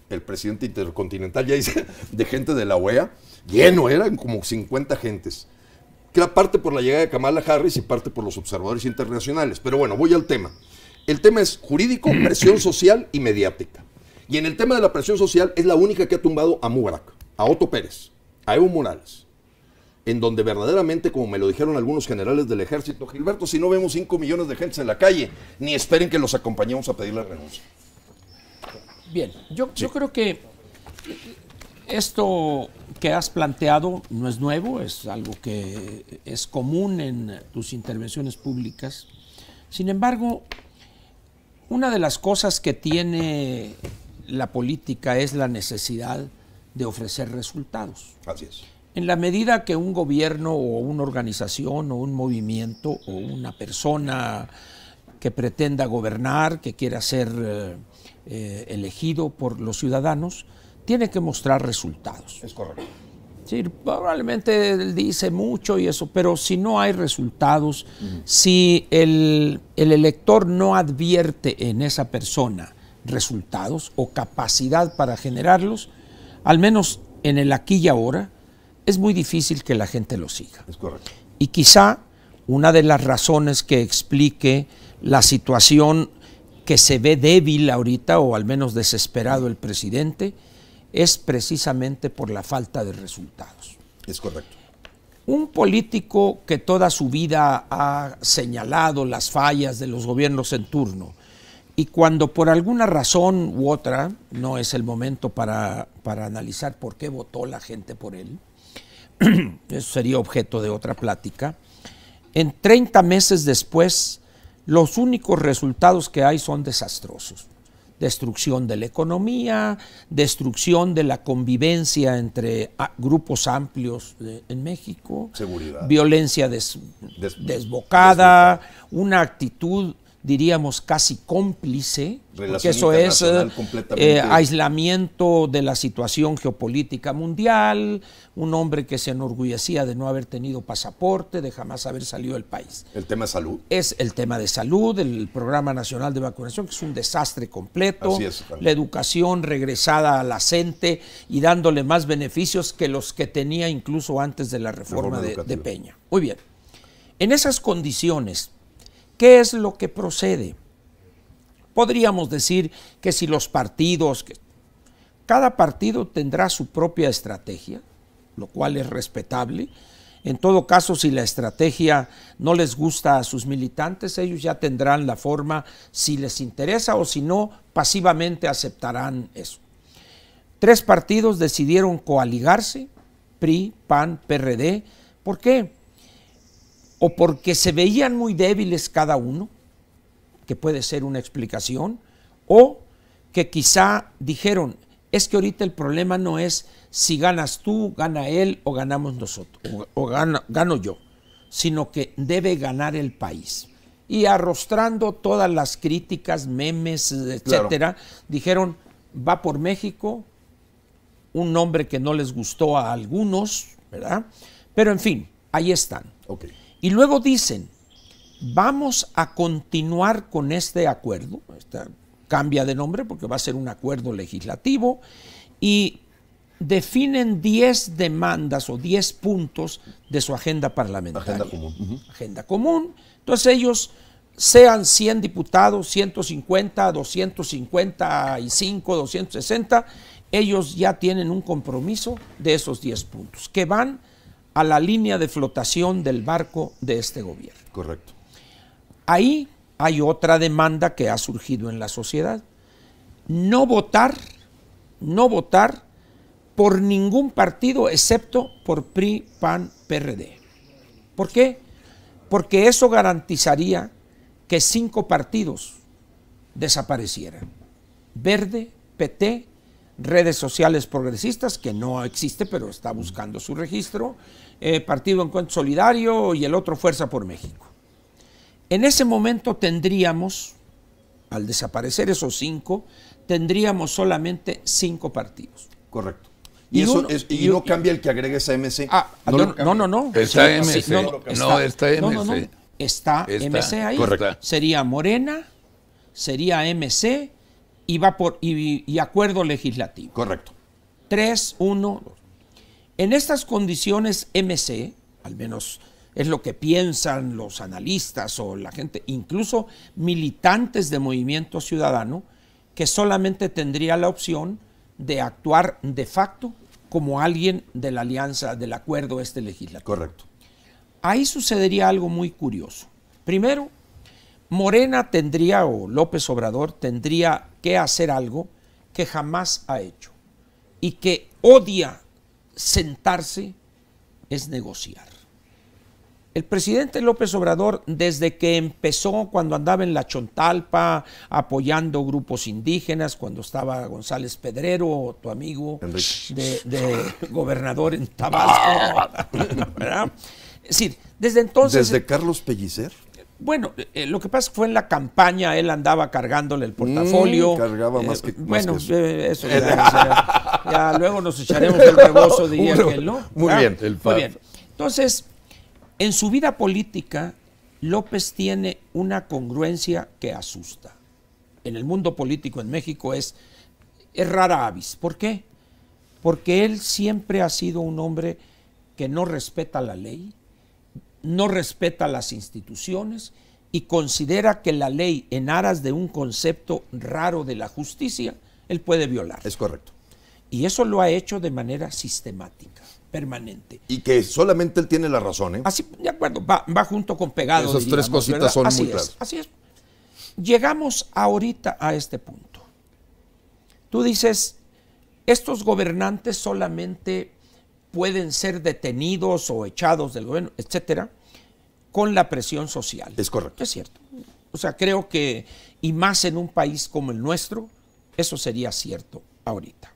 el presidente intercontinental, ya dice, de gente de la O E A. Lleno, eran como cincuenta gentes. Que era parte por la llegada de Kamala Harris y parte por los observadores internacionales. Pero bueno, voy al tema. El tema es jurídico, presión social y mediática. Y en el tema de la presión social es la única que ha tumbado a Mubarak, a Otto Pérez, a Evo Morales, en donde verdaderamente, como me lo dijeron algunos generales del ejército, Gilberto, si no vemos cinco millones de gentes en la calle, ni esperen que los acompañemos a pedir la renuncia. Bien, yo, sí. yo creo que esto que has planteado no es nuevo, es algo que es común en tus intervenciones públicas. Sin embargo, una de las cosas que tiene la política es la necesidad de ofrecer resultados. Así es. En la medida que un gobierno o una organización o un movimiento o una persona que pretenda gobernar, que quiera ser eh, elegido por los ciudadanos, tiene que mostrar resultados. Es correcto. Sí, probablemente él dice mucho y eso, pero si no hay resultados, uh-huh. si el, el elector no advierte en esa persona resultados o capacidad para generarlos, al menos en el aquí y ahora, es muy difícil que la gente lo siga. Es correcto. Y quizá una de las razones que explique la situación que se ve débil ahorita, o al menos desesperado el presidente, es precisamente por la falta de resultados. Es correcto. Un político que toda su vida ha señalado las fallas de los gobiernos en turno y cuando por alguna razón u otra, no es el momento para, para analizar por qué votó la gente por él, eso sería objeto de otra plática, en treinta meses después los únicos resultados que hay son desastrosos. Destrucción de la economía, destrucción de la convivencia entre grupos amplios de, en México, seguridad, violencia des, des, desbocada, desbocada, una actitud diríamos casi cómplice, porque eso es eh, aislamiento de la situación geopolítica mundial, un hombre que se enorgullecía de no haber tenido pasaporte, de jamás haber salido del país. El tema de salud. Es el tema de salud, el Programa Nacional de Vacunación, que es un desastre completo. Así es, la educación regresada a la CENTE y dándole más beneficios que los que tenía incluso antes de la reforma, reforma de, de Peña. Muy bien, en esas condiciones, ¿qué es lo que procede? Podríamos decir que si los partidos, que cada partido tendrá su propia estrategia, lo cual es respetable. En todo caso, si la estrategia no les gusta a sus militantes, ellos ya tendrán la forma, si les interesa o si no, pasivamente aceptarán eso. Tres partidos decidieron coaligarse, P R I, P A N, P R D. ¿Por qué? O porque se veían muy débiles cada uno, que puede ser una explicación, o que quizá dijeron, es que ahorita el problema no es si ganas tú, gana él o ganamos nosotros, o, o gano, gano yo, sino que debe ganar el país. Y arrostrando todas las críticas, memes, etcétera, claro, dijeron, va por México, un nombre que no les gustó a algunos, ¿verdad? Pero en fin, ahí están. Okay. Y luego dicen, vamos a continuar con este acuerdo, esta, cambia de nombre porque va a ser un acuerdo legislativo, y definen diez demandas o diez puntos de su agenda parlamentaria. Agenda común. Uh-huh. Agenda común. Entonces ellos, sean cien diputados, ciento cincuenta, doscientos cincuenta y cinco, doscientos sesenta, ellos ya tienen un compromiso de esos diez puntos, que van a la línea de flotación del barco de este gobierno. Correcto. Ahí hay otra demanda que ha surgido en la sociedad. No votar, no votar por ningún partido excepto por P R I, P A N, P R D. ¿Por qué? Porque eso garantizaría que cinco partidos desaparecieran. Verde, P T, Redes Sociales Progresistas, que no existe pero está buscando su registro, Eh, Partido Encuentro Solidario y el otro Fuerza por México. En ese momento tendríamos, al desaparecer esos cinco, tendríamos solamente cinco partidos. Correcto. Y, y, eso uno, es, y, y no y, cambia el que agregue esa M C. Ah, no, no, no, no, no. Está sí, M C. No, no, está, no, está M C. No, no, no. Está, está M C ahí. Correcto. Sería Morena, sería M C y, va por, y, y acuerdo legislativo. Correcto. Tres, uno, dos. En estas condiciones, M C, al menos es lo que piensan los analistas o la gente, incluso militantes de Movimiento Ciudadano, que solamente tendría la opción de actuar de facto como alguien de la alianza, del acuerdo este legislativo. Correcto. Ahí sucedería algo muy curioso. Primero, Morena tendría, o López Obrador, tendría que hacer algo que jamás ha hecho y que odia. Sentarse es negociar. El presidente López Obrador, desde que empezó, cuando andaba en la Chontalpa apoyando grupos indígenas, cuando estaba González Pedrero, tu amigo de, de gobernador en Tabasco, ¿verdad? Es decir, desde entonces... ¿Desde Carlos Pellicer? Bueno, eh, lo que pasa fue en la campaña, él andaba cargándole el portafolio. Mm, cargaba más que, eh, más bueno, que eso. Eh, eso ya, ya, ya luego nos echaremos el rebozo, diría aquel, ¿no? Muy ¿verdad? bien, el Muy bien. Entonces, en su vida política, López tiene una congruencia que asusta. En el mundo político en México es, es rara avis. ¿Por qué? Porque él siempre ha sido un hombre que no respeta la ley, no respeta las instituciones y considera que la ley, en aras de un concepto raro de la justicia, él puede violar. Es correcto. Y eso lo ha hecho de manera sistemática, permanente. Y que solamente él tiene la razón, ¿eh? Así, de acuerdo, va, va junto con pegado. Esas diríamos, tres cositas, ¿verdad? Son así muy es, claras. Así es. Llegamos ahorita a este punto. Tú dices, estos gobernantes solamente pueden ser detenidos o echados del gobierno, etcétera, con la presión social. Es correcto. Es cierto. O sea, creo que, y más en un país como el nuestro, eso sería cierto ahorita.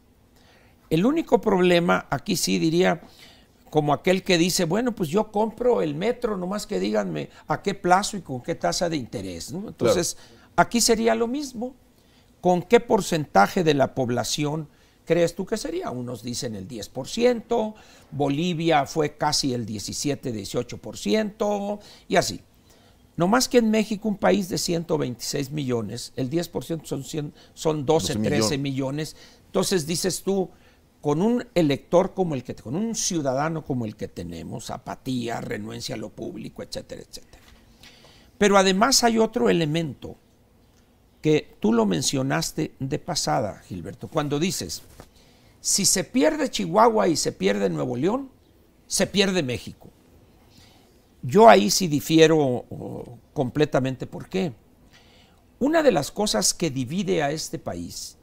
El único problema, aquí sí diría, como aquel que dice, bueno, pues yo compro el metro, nomás que díganme a qué plazo y con qué tasa de interés, ¿no? Entonces, claro, aquí sería lo mismo. ¿Con qué porcentaje de la población crees tú que sería? Unos dicen el diez por ciento, Bolivia fue casi el diecisiete, dieciocho por ciento y así. Nomás que en México, un país de ciento veintiséis millones, el diez por ciento son, cien, son doce, trece millones. Entonces dices tú, con un elector como el que, con un ciudadano como el que tenemos, apatía, renuencia a lo público, etcétera, etcétera. Pero además hay otro elemento que tú lo mencionaste de pasada, Gilberto, cuando dices, si se pierde Chihuahua y se pierde Nuevo León, se pierde México. Yo ahí sí difiero completamente. ¿Por qué? Una de las cosas que divide a este país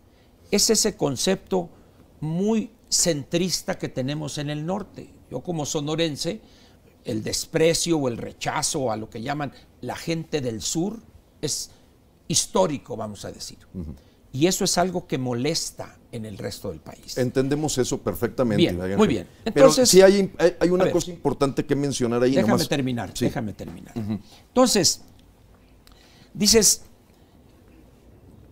es ese concepto muy centrista que tenemos en el norte. Yo como sonorense, el desprecio o el rechazo a lo que llaman la gente del sur es histórico, vamos a decir. Uh-huh. Y eso es algo que molesta en el resto del país. Entendemos eso perfectamente. Bien, Ángel. Muy bien. Entonces, pero sí hay, hay una ver, cosa importante que mencionar ahí. Déjame nomás. terminar, sí. déjame terminar. Uh-huh. Entonces, dices,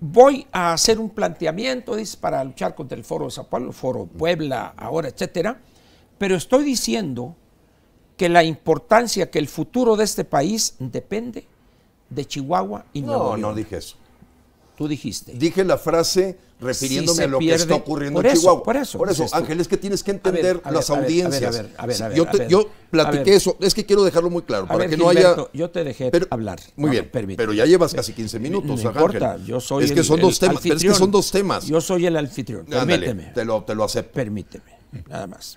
voy a hacer un planteamiento, dices, para luchar contra el Foro de Sao Paulo, Foro Puebla, ahora, etcétera, pero estoy diciendo que la importancia, que el futuro de este país depende de Chihuahua y Nuevo León. No, no dije eso. Tú dijiste. Dije la frase refiriéndome si a lo pierde, que está ocurriendo en Chihuahua. Por eso, por eso, es Ángel, es que tienes que entender a ver, a las ver, audiencias. A ver, a ver, a ver, yo, te, a ver, yo platiqué a eso, es que quiero dejarlo muy claro, a para ver, que Gilberto, no haya... Yo te dejé pero, hablar. Muy bien, ver, pero ya llevas casi quince minutos, no importa, Ángel. Yo soy es que el, son dos temas, pero es que son dos temas. Yo soy el anfitrión, permíteme. Ándale, te, lo, te lo acepto. Permíteme, nada más.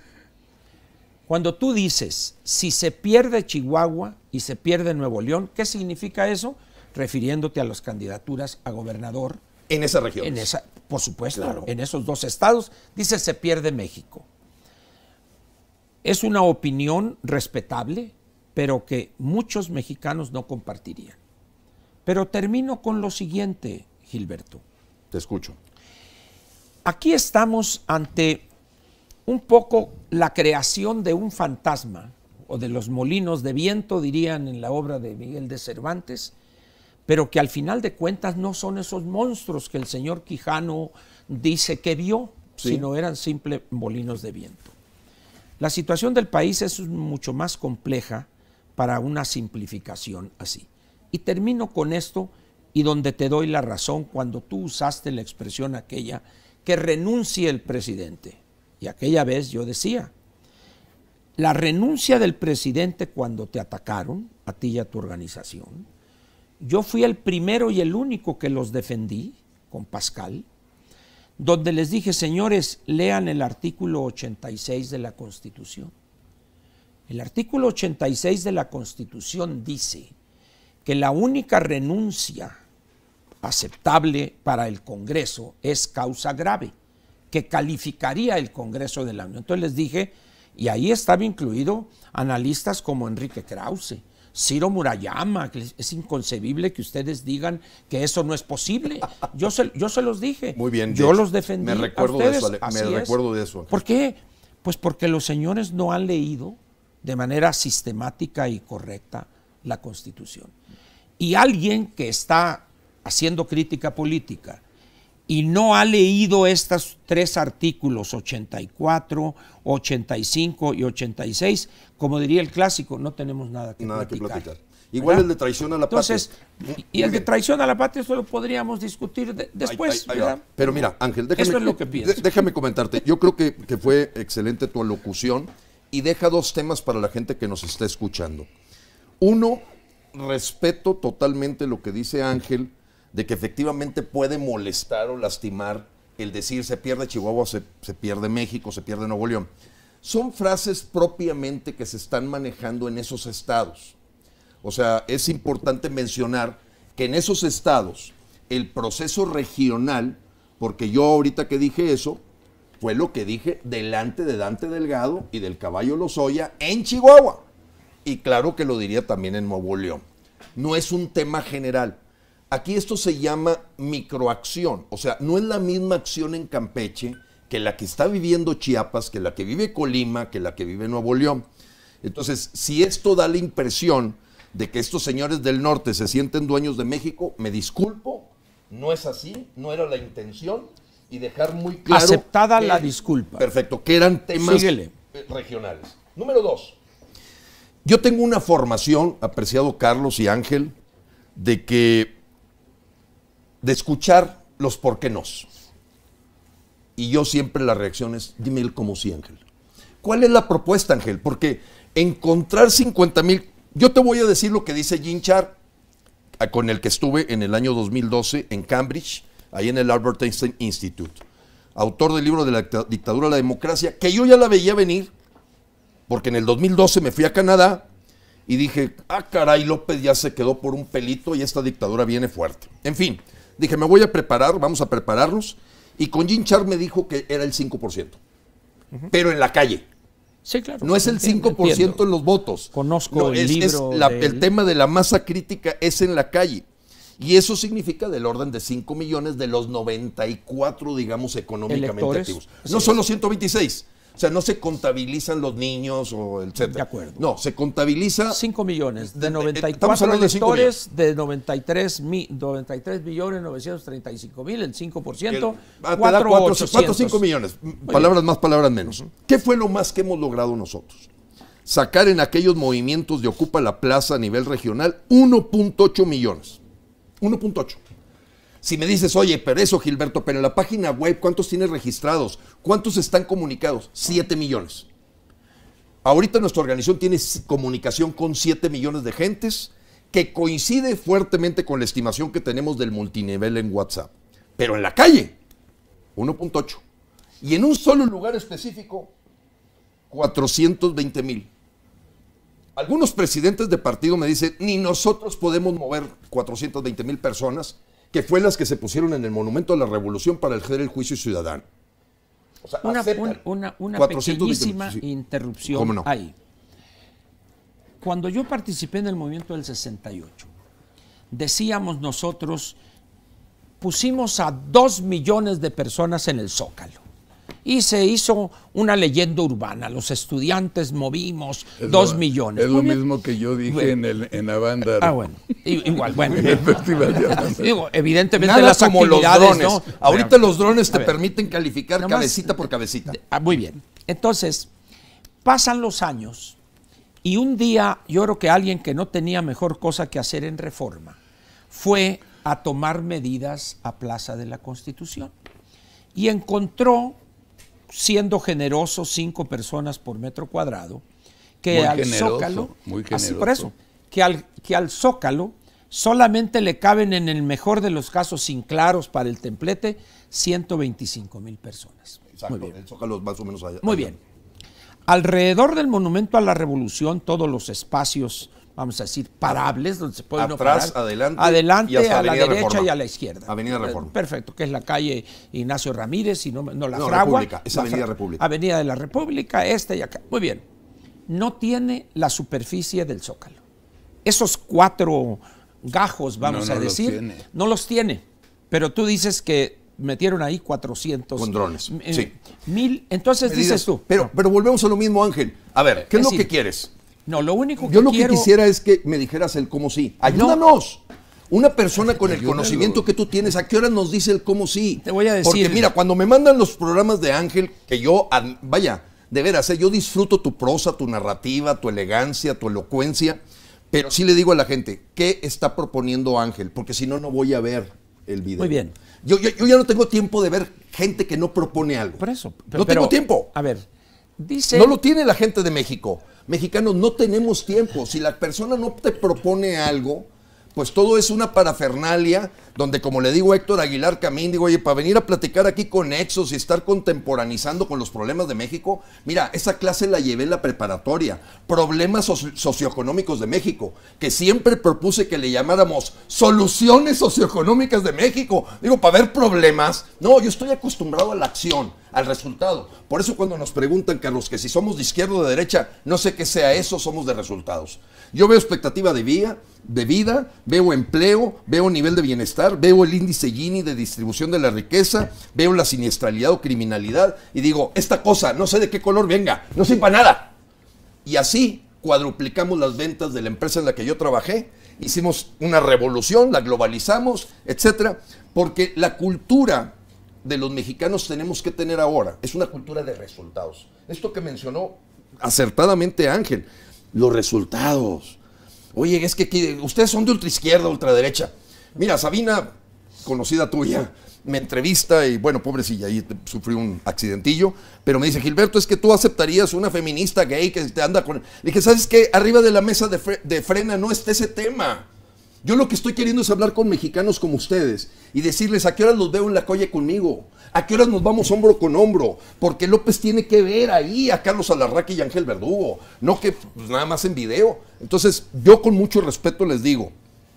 Cuando tú dices, si se pierde Chihuahua y se pierde Nuevo León, ¿qué significa eso? Refiriéndote a las candidaturas a gobernador. En esa región. En esa, por supuesto, claro, en esos dos estados, dice se pierde México. Es una opinión respetable, pero que muchos mexicanos no compartirían. Pero termino con lo siguiente, Gilberto. Te escucho. Aquí estamos ante un poco la creación de un fantasma, o de los molinos de viento, dirían en la obra de Miguel de Cervantes, pero que al final de cuentas no son esos monstruos que el señor Quijano dice que vio, sí, sino eran simples molinos de viento. La situación del país es mucho más compleja para una simplificación así. Y termino con esto, y donde te doy la razón cuando tú usaste la expresión aquella, que renuncie el presidente. Y aquella vez yo decía, la renuncia del presidente cuando te atacaron, a ti y a tu organización, yo fui el primero y el único que los defendí, con Pascal, donde les dije, señores, lean el artículo ochenta y seis de la Constitución. El artículo ochenta y seis de la Constitución dice que la única renuncia aceptable para el Congreso es causa grave, que calificaría el Congreso de la Unión. Entonces les dije, y ahí estaba incluido analistas como Enrique Krauze, Ciro Murayama, es inconcebible que ustedes digan que eso no es posible. Yo se, yo se los dije. Muy bien. Yo los defendí. Me recuerdo de eso. Me recuerdo de eso. ¿Por qué? Pues porque los señores no han leído de manera sistemática y correcta la Constitución. Y alguien que está haciendo crítica política y no ha leído estos tres artículos, ochenta y cuatro, ochenta y cinco y ochenta y seis, como diría el clásico, no tenemos nada que, nada platicar, que platicar. Igual ¿verdad? El de traición a la Entonces, patria. Entonces, y el de traición a la patria, eso lo podríamos discutir de, después. Ay, ay, ay, pero mira, Ángel, déjame, eso es lo que pienso. Déjame comentarte. Yo creo que, que fue excelente tu alocución y deja dos temas para la gente que nos está escuchando. Uno, respeto totalmente lo que dice Ángel, de que efectivamente puede molestar o lastimar el decir se pierde Chihuahua, se, se pierde México, se pierde Nuevo León. Son frases propiamente que se están manejando en esos estados. O sea, es importante mencionar que en esos estados el proceso regional, porque yo ahorita que dije eso, fue lo que dije delante de Dante Delgado y del Caballo Lozoya en Chihuahua. Y claro que lo diría también en Nuevo León. No es un tema general. Aquí esto se llama microacción, o sea, no es la misma acción en Campeche que la que está viviendo Chiapas, que la que vive Colima, que la que vive Nuevo León. Entonces, si esto da la impresión de que estos señores del norte se sienten dueños de México, me disculpo, no es así, no era la intención, y dejar muy claro... Aceptada que, la disculpa. Perfecto, que eran temas Síguele. regionales. Número dos, yo tengo una formación, apreciado Carlos y Ángel, de que, de escuchar los porquénos. Y yo siempre la reacción es, dime el cómo sí, Ángel. ¿Cuál es la propuesta, Ángel? Porque encontrar cincuenta mil... Yo te voy a decir lo que dice Gene Sharp, con el que estuve en el año dos mil doce en Cambridge, ahí en el Albert Einstein Institute, autor del libro de la dictadura a la democracia, que yo ya la veía venir, porque en el dos mil doce me fui a Canadá y dije, ah, caray, López ya se quedó por un pelito y esta dictadura viene fuerte. En fin, dije, me voy a preparar, vamos a prepararnos, y con Gene Sharp me dijo que era el cinco por ciento, uh-huh. pero en la calle. Sí, claro. No es el cinco por ciento en los votos. Conozco no, es, el libro. Es la, del... El tema de la masa crítica es en la calle. Y eso significa del orden de cinco millones de los noventa y cuatro, digamos, económicamente Electores. activos. No sí, son los ciento veintiséis. O sea, no se contabilizan los niños, o etcétera. De acuerdo. No, se contabiliza... cinco millones. De noventa y cuatro electores, de, de noventa y tres millones novecientos treinta y cinco mil, el cinco por ciento. cuatro, cinco millones. Palabras más, palabras menos. ¿Qué fue lo más que hemos logrado nosotros? Sacar en aquellos movimientos de Ocupa la Plaza a nivel regional uno punto ocho millones. uno punto ocho. Si me dices, oye, pero eso, Gilberto, pero en la página web, ¿cuántos tienes registrados? ¿Cuántos están comunicados? siete millones. Ahorita nuestra organización tiene comunicación con siete millones de gentes, que coincide fuertemente con la estimación que tenemos del multinivel en WhatsApp. Pero en la calle, uno punto ocho. Y en un solo lugar específico, cuatrocientos veinte mil. Algunos presidentes de partido me dicen, ni nosotros podemos mover cuatrocientos veinte mil personas, que fue las que se pusieron en el Monumento a la Revolución para ejercer el juicio ciudadano. O sea, una una, una pequeñísima interrupción. ¿Cómo no? Ahí. Cuando yo participé en el movimiento del sesenta y ocho, decíamos nosotros, pusimos a dos millones de personas en el Zócalo. Y se hizo una leyenda urbana. Los estudiantes movimos es dos lo, millones. Es lo mismo que yo dije bueno. en, el, en Avándaro. Ah, bueno. Igual, bueno. En el festival de Avándaro. Digo, evidentemente nada las como actividades, los drones. ¿No? Ahorita pero, los drones te ver, permiten calificar nomás, cabecita por cabecita. Ah, muy bien. Entonces, pasan los años y un día yo creo que alguien que no tenía mejor cosa que hacer en Reforma fue a tomar medidas a Plaza de la Constitución y encontró, siendo generoso, cinco personas por metro cuadrado, que muy al generoso, Zócalo, muy así por eso, que al, que al Zócalo solamente le caben, en el mejor de los casos, sin claros para el templete, ciento veinticinco mil personas. Exacto, muy bien. El Zócalo más o menos allá. Muy bien. Alrededor del Monumento a la Revolución, todos los espacios, vamos a decir, parables, donde se puede atrás, parar, adelante, adelante y hasta a la derecha Reforma. Y a la izquierda. Avenida Reforma. Perfecto, que es la calle Ignacio Ramírez y no, no la no, Fragua. República. Es la Avenida Fra República. Avenida de la República, esta y acá. Muy bien. No tiene la superficie del Zócalo. Esos cuatro gajos, vamos no, no a decir, los no los tiene. Pero tú dices que metieron ahí cuatrocientos. Con drones, eh, sí. Mil, entonces Medidas, dices tú. Pero, pero volvemos a lo mismo, Ángel. A ver, ¿qué es, es lo decir, que quieres? No, lo único que Yo lo quiero... que quisiera es que me dijeras el cómo sí. ¡Ayúdanos! No. Una persona con el conocimiento que tú tienes, ¿a qué hora nos dice el cómo sí? Te voy a decir... Porque mira, cuando me mandan los programas de Ángel, que yo, vaya, de veras, ¿eh? Yo disfruto tu prosa, tu narrativa, tu elegancia, tu elocuencia, pero sí le digo a la gente, ¿qué está proponiendo Ángel? Porque si no, no voy a ver el video. Muy bien. Yo, yo, yo ya no tengo tiempo de ver gente que no propone algo. Por eso. Pero, no tengo pero, tiempo. A ver, dice... No lo tiene la gente de México. Mexicanos, no tenemos tiempo. Si la persona no te propone algo, pues todo es una parafernalia donde, como le digo a Héctor Aguilar Camín, digo, oye, para venir a platicar aquí con Exos y estar contemporanizando con los problemas de México, mira, esa clase la llevé en la preparatoria. Problemas soci socioeconómicos de México, que siempre propuse que le llamáramos soluciones socioeconómicas de México. Digo, para ver problemas. No, yo estoy acostumbrado a la acción, al resultado. Por eso cuando nos preguntan, Carlos, que si somos de izquierda o de derecha, no sé qué sea eso, somos de resultados. Yo veo expectativa de vida, de vida, veo empleo, veo nivel de bienestar, veo el índice Gini de distribución de la riqueza, veo la siniestralidad o criminalidad y digo, esta cosa, no sé de qué color venga, no sirve para nada. Y así cuadruplicamos las ventas de la empresa en la que yo trabajé, hicimos una revolución, la globalizamos, etcétera, porque la cultura de los mexicanos tenemos que tener ahora, es una cultura de resultados. Esto que mencionó acertadamente Ángel, los resultados. Oye, es que aquí, ustedes son de ultraizquierda, ultraderecha. Mira, Sabina, conocida tuya, me entrevista y bueno, pobrecilla, ahí sufrí un accidentillo, pero me dice, Gilberto, es que tú aceptarías una feminista gay que te anda con... Le dije, ¿sabes qué? Arriba de la mesa de, fre de Frena no está ese tema. Yo lo que estoy queriendo es hablar con mexicanos como ustedes y decirles a qué horas los veo en la calle conmigo, a qué horas nos vamos hombro con hombro, porque López tiene que ver ahí a Carlos Alazraki y Ángel Verdugo, no que pues, nada más en video. Entonces, yo con mucho respeto les digo,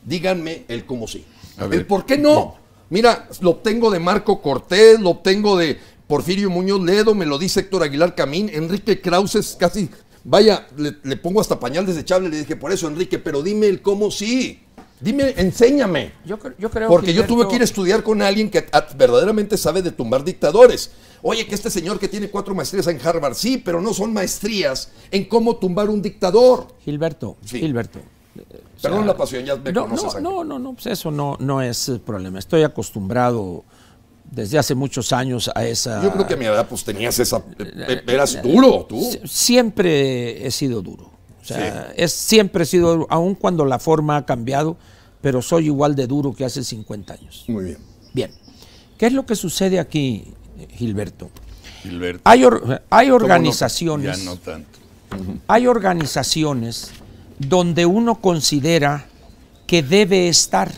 díganme el cómo sí. El por qué no. Mira, lo obtengo de Marco Cortés, lo obtengo de Porfirio Muñoz Ledo, me lo dice Héctor Aguilar Camín, Enrique Krauze casi, vaya, le, le pongo hasta pañal desechable, le dije, por eso Enrique, pero dime el cómo sí. Dime, enséñame, yo, yo creo porque que yo tuve que ir a estudiar con alguien que a, verdaderamente sabe de tumbar dictadores. Oye, que este señor que tiene cuatro maestrías en Harvard, sí, pero no son maestrías en cómo tumbar un dictador. Gilberto, sí. Gilberto. Perdón, o sea, la pasión, ya me no, conoces. No, no, no, no, pues eso no, no es el problema. Estoy acostumbrado desde hace muchos años a esa... Yo creo que a mi edad pues tenías esa... Eras duro, tú. Siempre he sido duro. O sea, sí. es, siempre he sido, aun cuando la forma ha cambiado, pero soy igual de duro que hace cincuenta años. Muy bien. Bien. ¿Qué es lo que sucede aquí, Gilberto? Gilberto. Hay, or, hay organizaciones... No? Ya no tanto. Uh-huh. Hay organizaciones donde uno considera que debe estar.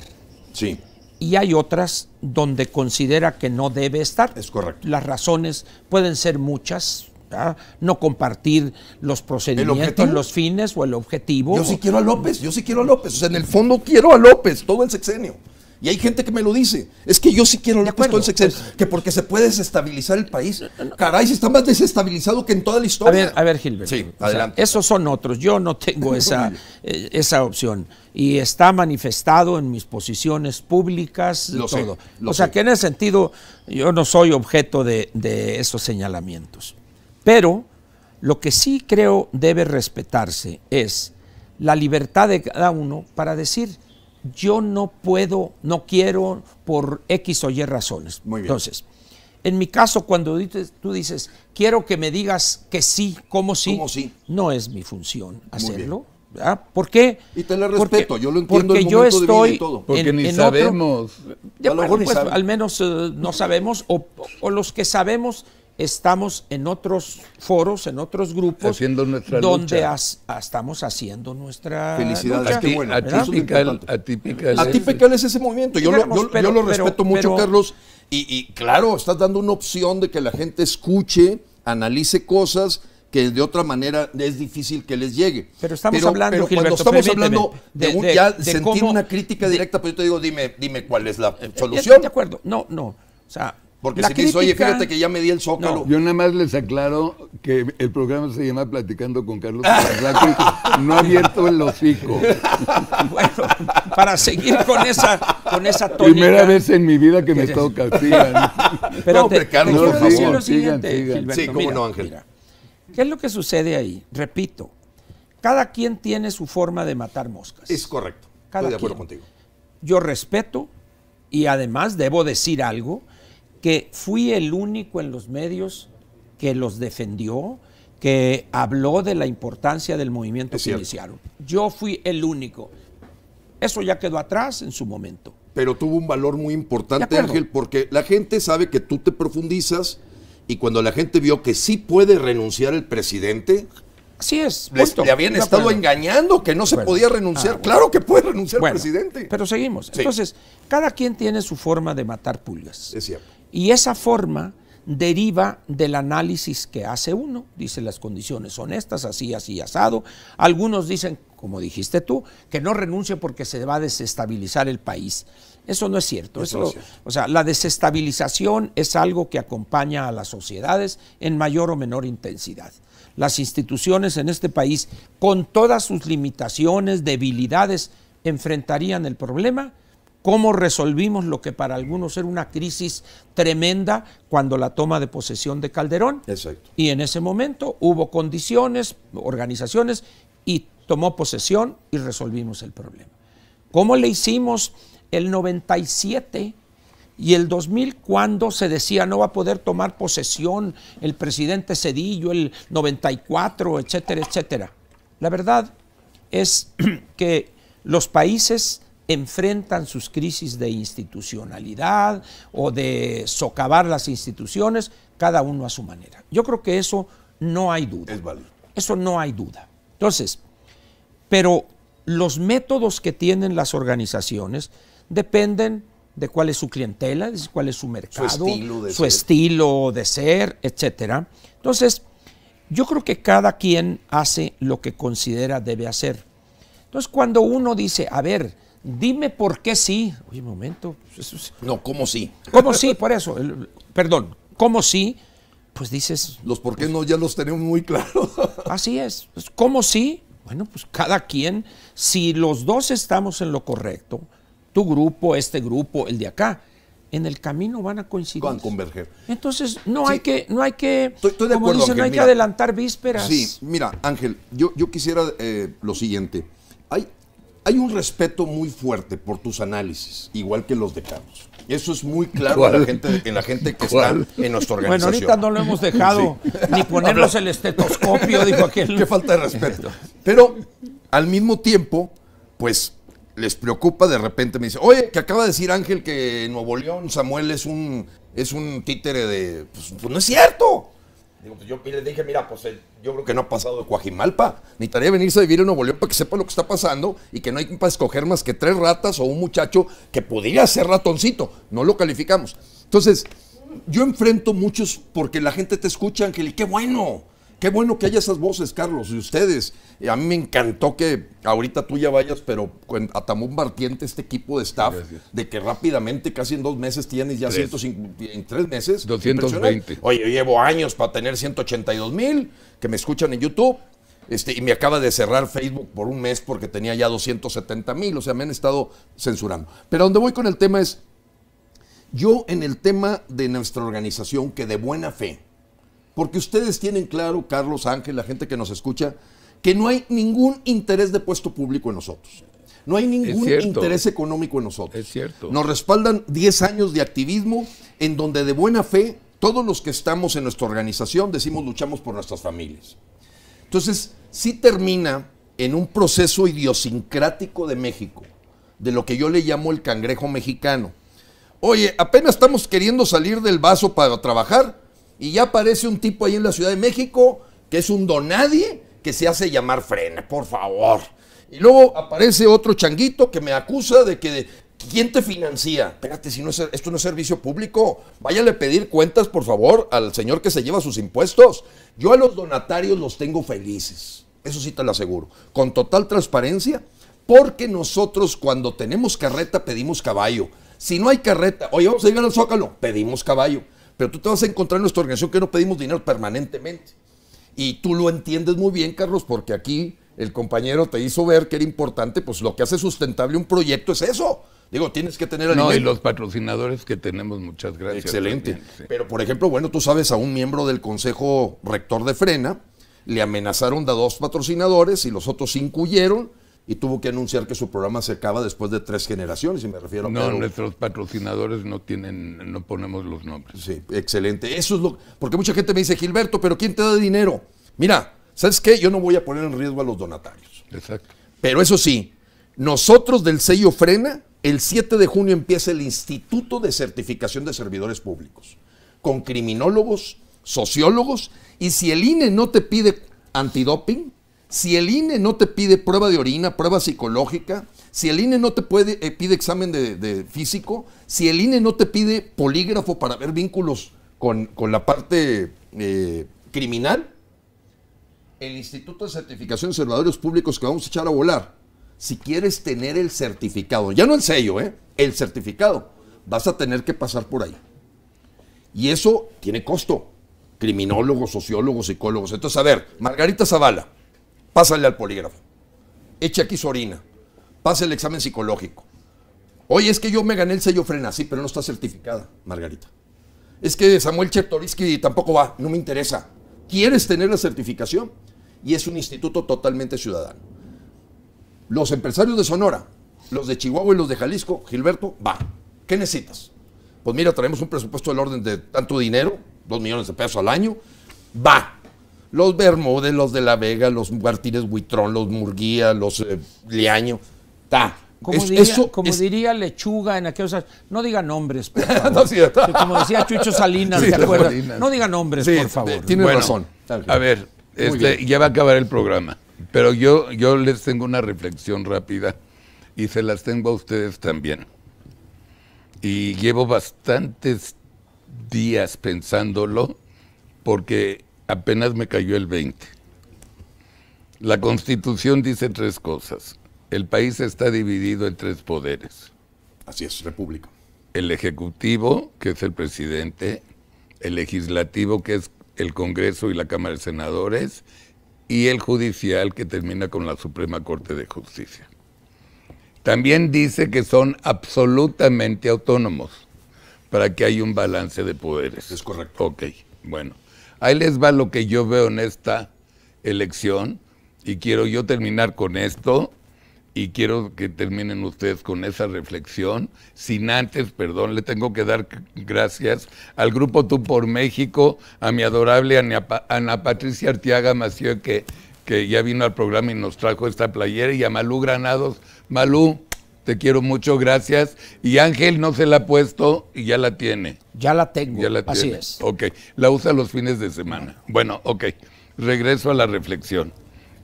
Sí. Y hay otras donde considera que no debe estar. Es correcto. Las razones pueden ser muchas... ¿Ah? No compartir los procedimientos, los fines o el objetivo. Yo sí quiero a López, yo sí quiero a López. O sea, en el fondo quiero a López todo el sexenio. Y hay gente que me lo dice. Es que yo sí quiero a López todo el sexenio. Pues, que porque se puede desestabilizar el país. Caray, si está más desestabilizado que en toda la historia. A ver, a ver, Gilberto. Sí, adelante. O sea, esos son otros. Yo no tengo esa, eh, esa opción. Y está manifestado en mis posiciones públicas. Lo todo. Sé, lo o sea, sé. que en ese sentido yo no soy objeto de, de esos señalamientos. Pero lo que sí creo debe respetarse es la libertad de cada uno para decir yo no puedo, no quiero por X o Y razones. Muy bien. Entonces, en mi caso cuando dices, tú dices quiero que me digas que sí, como sí, ¿cómo sí? No es mi función hacerlo. ¿Ah? ¿Por qué? Y te la respeto, porque, yo lo entiendo porque el yo estoy de y todo. Porque en, ni en sabemos. Otro, ya, bueno, pues, ni sabe. Al menos uh, no sabemos o, o los que sabemos estamos en otros foros, en otros grupos, haciendo nuestra donde lucha. As, estamos haciendo nuestra felicidad. Atypical, atypical, atypical es ese movimiento. Yo, digamos, lo, yo, pero, yo lo respeto pero, mucho, pero, Carlos. Y, y claro, estás dando una opción de que la gente escuche, analice cosas que de otra manera es difícil que les llegue. Pero estamos pero, hablando, pero Gilberto, cuando estamos hablando de, de un, ya de, de sentir cómo, una crítica directa, pues yo te digo, dime, dime cuál es la solución. De acuerdo. No, no. O sea. Porque la si crítica... me dice, oye, fíjate que ya me di el Zócalo. No. Yo nada más les aclaro que el programa se llama Platicando con Carlos Alazraki, no abierto el hocico. Bueno, para seguir con esa, con esa tónica. Primera vez en mi vida que me toca, sigan. Pero, no, te, pero Carlos, no, por favor, sigan, sigan. Gilberto, sí, cómo mira, no, Ángel. Mira, ¿qué es lo que sucede ahí? Repito, cada quien tiene su forma de matar moscas. Es correcto, cada estoy de acuerdo quien. contigo. Yo respeto y además debo decir algo, que fui el único en los medios que los defendió, que habló de la importancia del movimiento que iniciaron. Yo fui el único. Eso ya quedó atrás en su momento. Pero tuvo un valor muy importante, Ángel, porque la gente sabe que tú te profundizas y cuando la gente vio que sí puede renunciar el presidente... Así es. Les, le habían estado engañando que no se bueno, podía renunciar. Ah, bueno. Claro que puede renunciar bueno, el presidente. Pero seguimos. Sí. Entonces, cada quien tiene su forma de matar pulgas. Es cierto. Y esa forma deriva del análisis que hace uno. Dice las condiciones son estas, así, así, asado. Algunos dicen, como dijiste tú, que no renuncie porque se va a desestabilizar el país. Eso no es cierto. Eso, eso, no es cierto. O sea, la desestabilización es algo que acompaña a las sociedades en mayor o menor intensidad. Las instituciones en este país, con todas sus limitaciones, debilidades, enfrentarían el problema. ¿Cómo resolvimos lo que para algunos era una crisis tremenda cuando la toma de posesión de Calderón? Exacto. Y en ese momento hubo condiciones, organizaciones, y tomó posesión y resolvimos el problema. ¿Cómo le hicimos el noventa y siete y el dos mil cuando se decía no va a poder tomar posesión el presidente Zedillo, el noventa y cuatro, etcétera, etcétera? La verdad es que los países enfrentan sus crisis de institucionalidad o de socavar las instituciones, cada uno a su manera. Yo creo que eso no hay duda. Es válido. Eso no hay duda. Entonces, pero los métodos que tienen las organizaciones dependen de cuál es su clientela, de cuál es su mercado, su estilo de, su ser. Estilo de ser, etcétera. Entonces, yo creo que cada quien hace lo que considera debe hacer. Entonces, cuando uno dice, a ver, dime por qué sí. Oye, un momento. Eso es... No, ¿cómo sí? ¿Cómo sí? Por eso. El, perdón, ¿cómo sí? Pues dices... Los por qué pues, no ya los tenemos muy claros. Así es. ¿Cómo sí? Bueno, pues cada quien, si los dos estamos en lo correcto, tu grupo, este grupo, el de acá, en el camino van a coincidir. Van a converger. Entonces, no sí. hay que, no hay que, estoy, estoy de como acuerdo, dicen, Ángel, no hay mira, que adelantar vísperas. Sí, mira, Ángel, yo, yo quisiera eh, lo siguiente. Hay... Hay un respeto muy fuerte por tus análisis, igual que los de Carlos. Eso es muy claro en la gente, en la gente que ¿Cuál? está en nuestra organización. Bueno, ahorita no lo hemos dejado sí. ni ponernos el estetoscopio, dijo aquel. Qué falta de respeto. Pero al mismo tiempo, pues les preocupa de repente. Me dice, oye, que acaba de decir Ángel que en Nuevo León Samuel es un, es un títere de... Pues, pues no es cierto. Yo le dije, mira, pues yo creo que no ha pasado de Coajimalpa. Necesitaría venirse a vivir en Nuevo León para que sepa lo que está pasando y que no hay para escoger más que tres ratas o un muchacho que podría ser ratoncito. No lo calificamos. Entonces, yo enfrento muchos porque la gente te escucha, Ángel, y qué bueno. Qué bueno que haya esas voces, Carlos, y ustedes. A mí me encantó que ahorita tú ya vayas, pero a Tamón Bartiente, este equipo de staff, Gracias. de que rápidamente, casi en dos meses, tienes ya tres. ciento cincuenta, en tres meses. doscientos veinte. Oye, yo llevo años para tener ciento ochenta y dos mil que me escuchan en YouTube, este, y me acaba de cerrar Facebook por un mes porque tenía ya doscientos setenta mil, o sea, me han estado censurando. Pero donde voy con el tema es, yo en el tema de nuestra organización, que de buena fe, porque ustedes tienen claro, Carlos, Ángel, la gente que nos escucha, que no hay ningún interés de puesto público en nosotros. No hay ningún interés económico en nosotros. Es cierto. Nos respaldan diez años de activismo en donde de buena fe todos los que estamos en nuestra organización decimos luchamos por nuestras familias. Entonces, sí termina en un proceso idiosincrático de México, de lo que yo le llamo el cangrejo mexicano. Oye, apenas estamos queriendo salir del vaso para trabajar, y ya aparece un tipo ahí en la Ciudad de México que es un donadie que se hace llamar Frena, por favor. Y luego aparece otro changuito que me acusa de que... De, ¿quién te financia? Espérate, si no es, esto no es servicio público. Váyale a pedir cuentas, por favor, al señor que se lleva sus impuestos. Yo a los donatarios los tengo felices. Eso sí te lo aseguro. Con total transparencia, porque nosotros cuando tenemos carreta pedimos caballo. Si no hay carreta, oye, vamos a ir al Zócalo, pedimos caballo. Pero tú te vas a encontrar en nuestra organización que no pedimos dinero permanentemente. Y tú lo entiendes muy bien, Carlos, porque aquí el compañero te hizo ver que era importante, pues lo que hace sustentable un proyecto es eso. Digo, tienes que tener... No, alimento. Y los patrocinadores que tenemos, muchas gracias. Excelente. También, sí. Pero, por ejemplo, bueno, tú sabes, a un miembro del Consejo Rector de Frena le amenazaron de dos patrocinadores y los otros cinco huyeron. Y tuvo que anunciar que su programa se acaba después de tres generaciones, y me refiero a... No, Pedro. Nuestros patrocinadores no tienen, no ponemos los nombres. Sí, excelente. Eso es lo... Porque mucha gente me dice, Gilberto, ¿pero quién te da dinero? Mira, ¿sabes qué? Yo no voy a poner en riesgo a los donatarios. Exacto. Pero eso sí, nosotros del sello Frena, el siete de junio empieza el Instituto de Certificación de Servidores Públicos, con criminólogos, sociólogos, y si el I N E no te pide antidoping... Si el I N E no te pide prueba de orina, prueba psicológica, si el I N E no te puede, eh, pide examen de, de físico, si el I N E no te pide polígrafo para ver vínculos con, con la parte eh, criminal, el Instituto de Certificación de Servidores Públicos que vamos a echar a volar si quieres tener el certificado, ya no el sello, ¿eh? El certificado, vas a tener que pasar por ahí. Y eso tiene costo. Criminólogos, sociólogos, psicólogos. Entonces, a ver, Margarita Zavala, pásale al polígrafo. Echa aquí su orina. Pasa el examen psicológico. Oye, es que yo me gané el sello Frena. Sí, pero no está certificada, Margarita. Es que Samuel Chertoriski tampoco va. No me interesa. ¿Quieres tener la certificación? Y es un instituto totalmente ciudadano. Los empresarios de Sonora, los de Chihuahua y los de Jalisco, Gilberto, va. ¿Qué necesitas? Pues mira, traemos un presupuesto del orden de tanto dinero, dos millones de pesos al año, va. Los Bermúdez, los de La Vega, los Martínez Huitrón, los Murguía, los eh, Liaño, ta. Como, es, diría, eso, como es... diría Lechuga en aquellos años, no digan nombres, por favor. No, sí, sí, como decía Chucho Salinas, sí, ¿te acuerdas? Salinas. No digan nombres, sí, por favor. Tienes bueno, razón. A ver, este, ya va a acabar el programa, pero yo, yo les tengo una reflexión rápida y se las tengo a ustedes también. Y llevo bastantes días pensándolo porque apenas me cayó el veinte. La Constitución dice tres cosas. El país está dividido en tres poderes. Así es, república. El Ejecutivo, que es el presidente, el Legislativo, que es el Congreso y la Cámara de Senadores, y el Judicial, que termina con la Suprema Corte de Justicia. También dice que son absolutamente autónomos, para que haya un balance de poderes. Es correcto. Ok, bueno. Ahí les va lo que yo veo en esta elección, y quiero yo terminar con esto, y quiero que terminen ustedes con esa reflexión. Sin antes, perdón, le tengo que dar gracias al Grupo Tú por México, a mi adorable Ana, pa Ana Patricia Arteaga Macié, que, que ya vino al programa y nos trajo esta playera, y a Malú Granados. Malú, te quiero mucho, gracias. Y Ángel no se la ha puesto y ya la tiene. Ya la tengo, ya la así tiene. Es. Ok, la usa los fines de semana. Bueno, ok, regreso a la reflexión.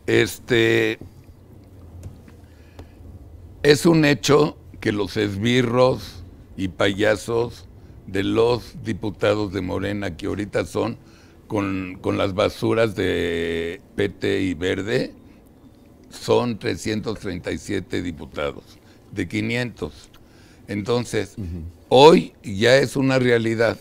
Este... Es un hecho que los esbirros y payasos de los diputados de Morena, que ahorita son con, con las basuras de P T y Verde, son trescientos treinta y siete diputados de quinientos. Entonces, uh-huh. Hoy ya es una realidad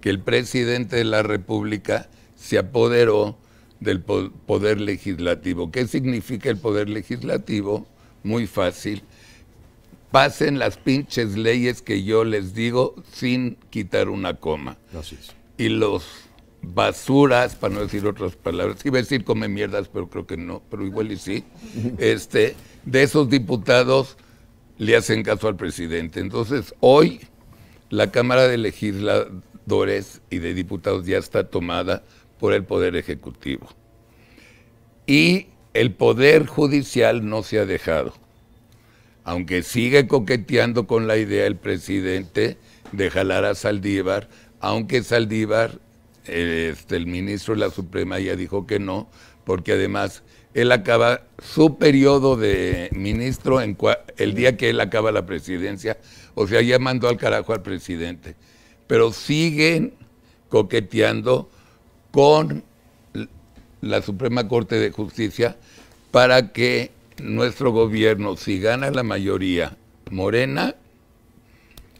que el presidente de la República se apoderó del poder legislativo. ¿Qué significa el poder legislativo? Muy fácil. Pasen las pinches leyes que yo les digo sin quitar una coma. Gracias. Y los basuras, para no decir otras palabras, iba a decir come mierdas, pero creo que no, pero igual y sí, este, de esos diputados le hacen caso al presidente. Entonces, hoy la Cámara de Legisladores y de Diputados ya está tomada por el Poder Ejecutivo. Y el Poder Judicial no se ha dejado, aunque sigue coqueteando con la idea el presidente de jalar a Zaldívar, aunque Zaldívar, este, el ministro de la Suprema, ya dijo que no, porque además él acaba su periodo de ministro en cua, el día que él acaba la presidencia, o sea, ya mandó al carajo al presidente, pero siguen coqueteando con la Suprema Corte de Justicia para que nuestro gobierno, si gana la mayoría Morena,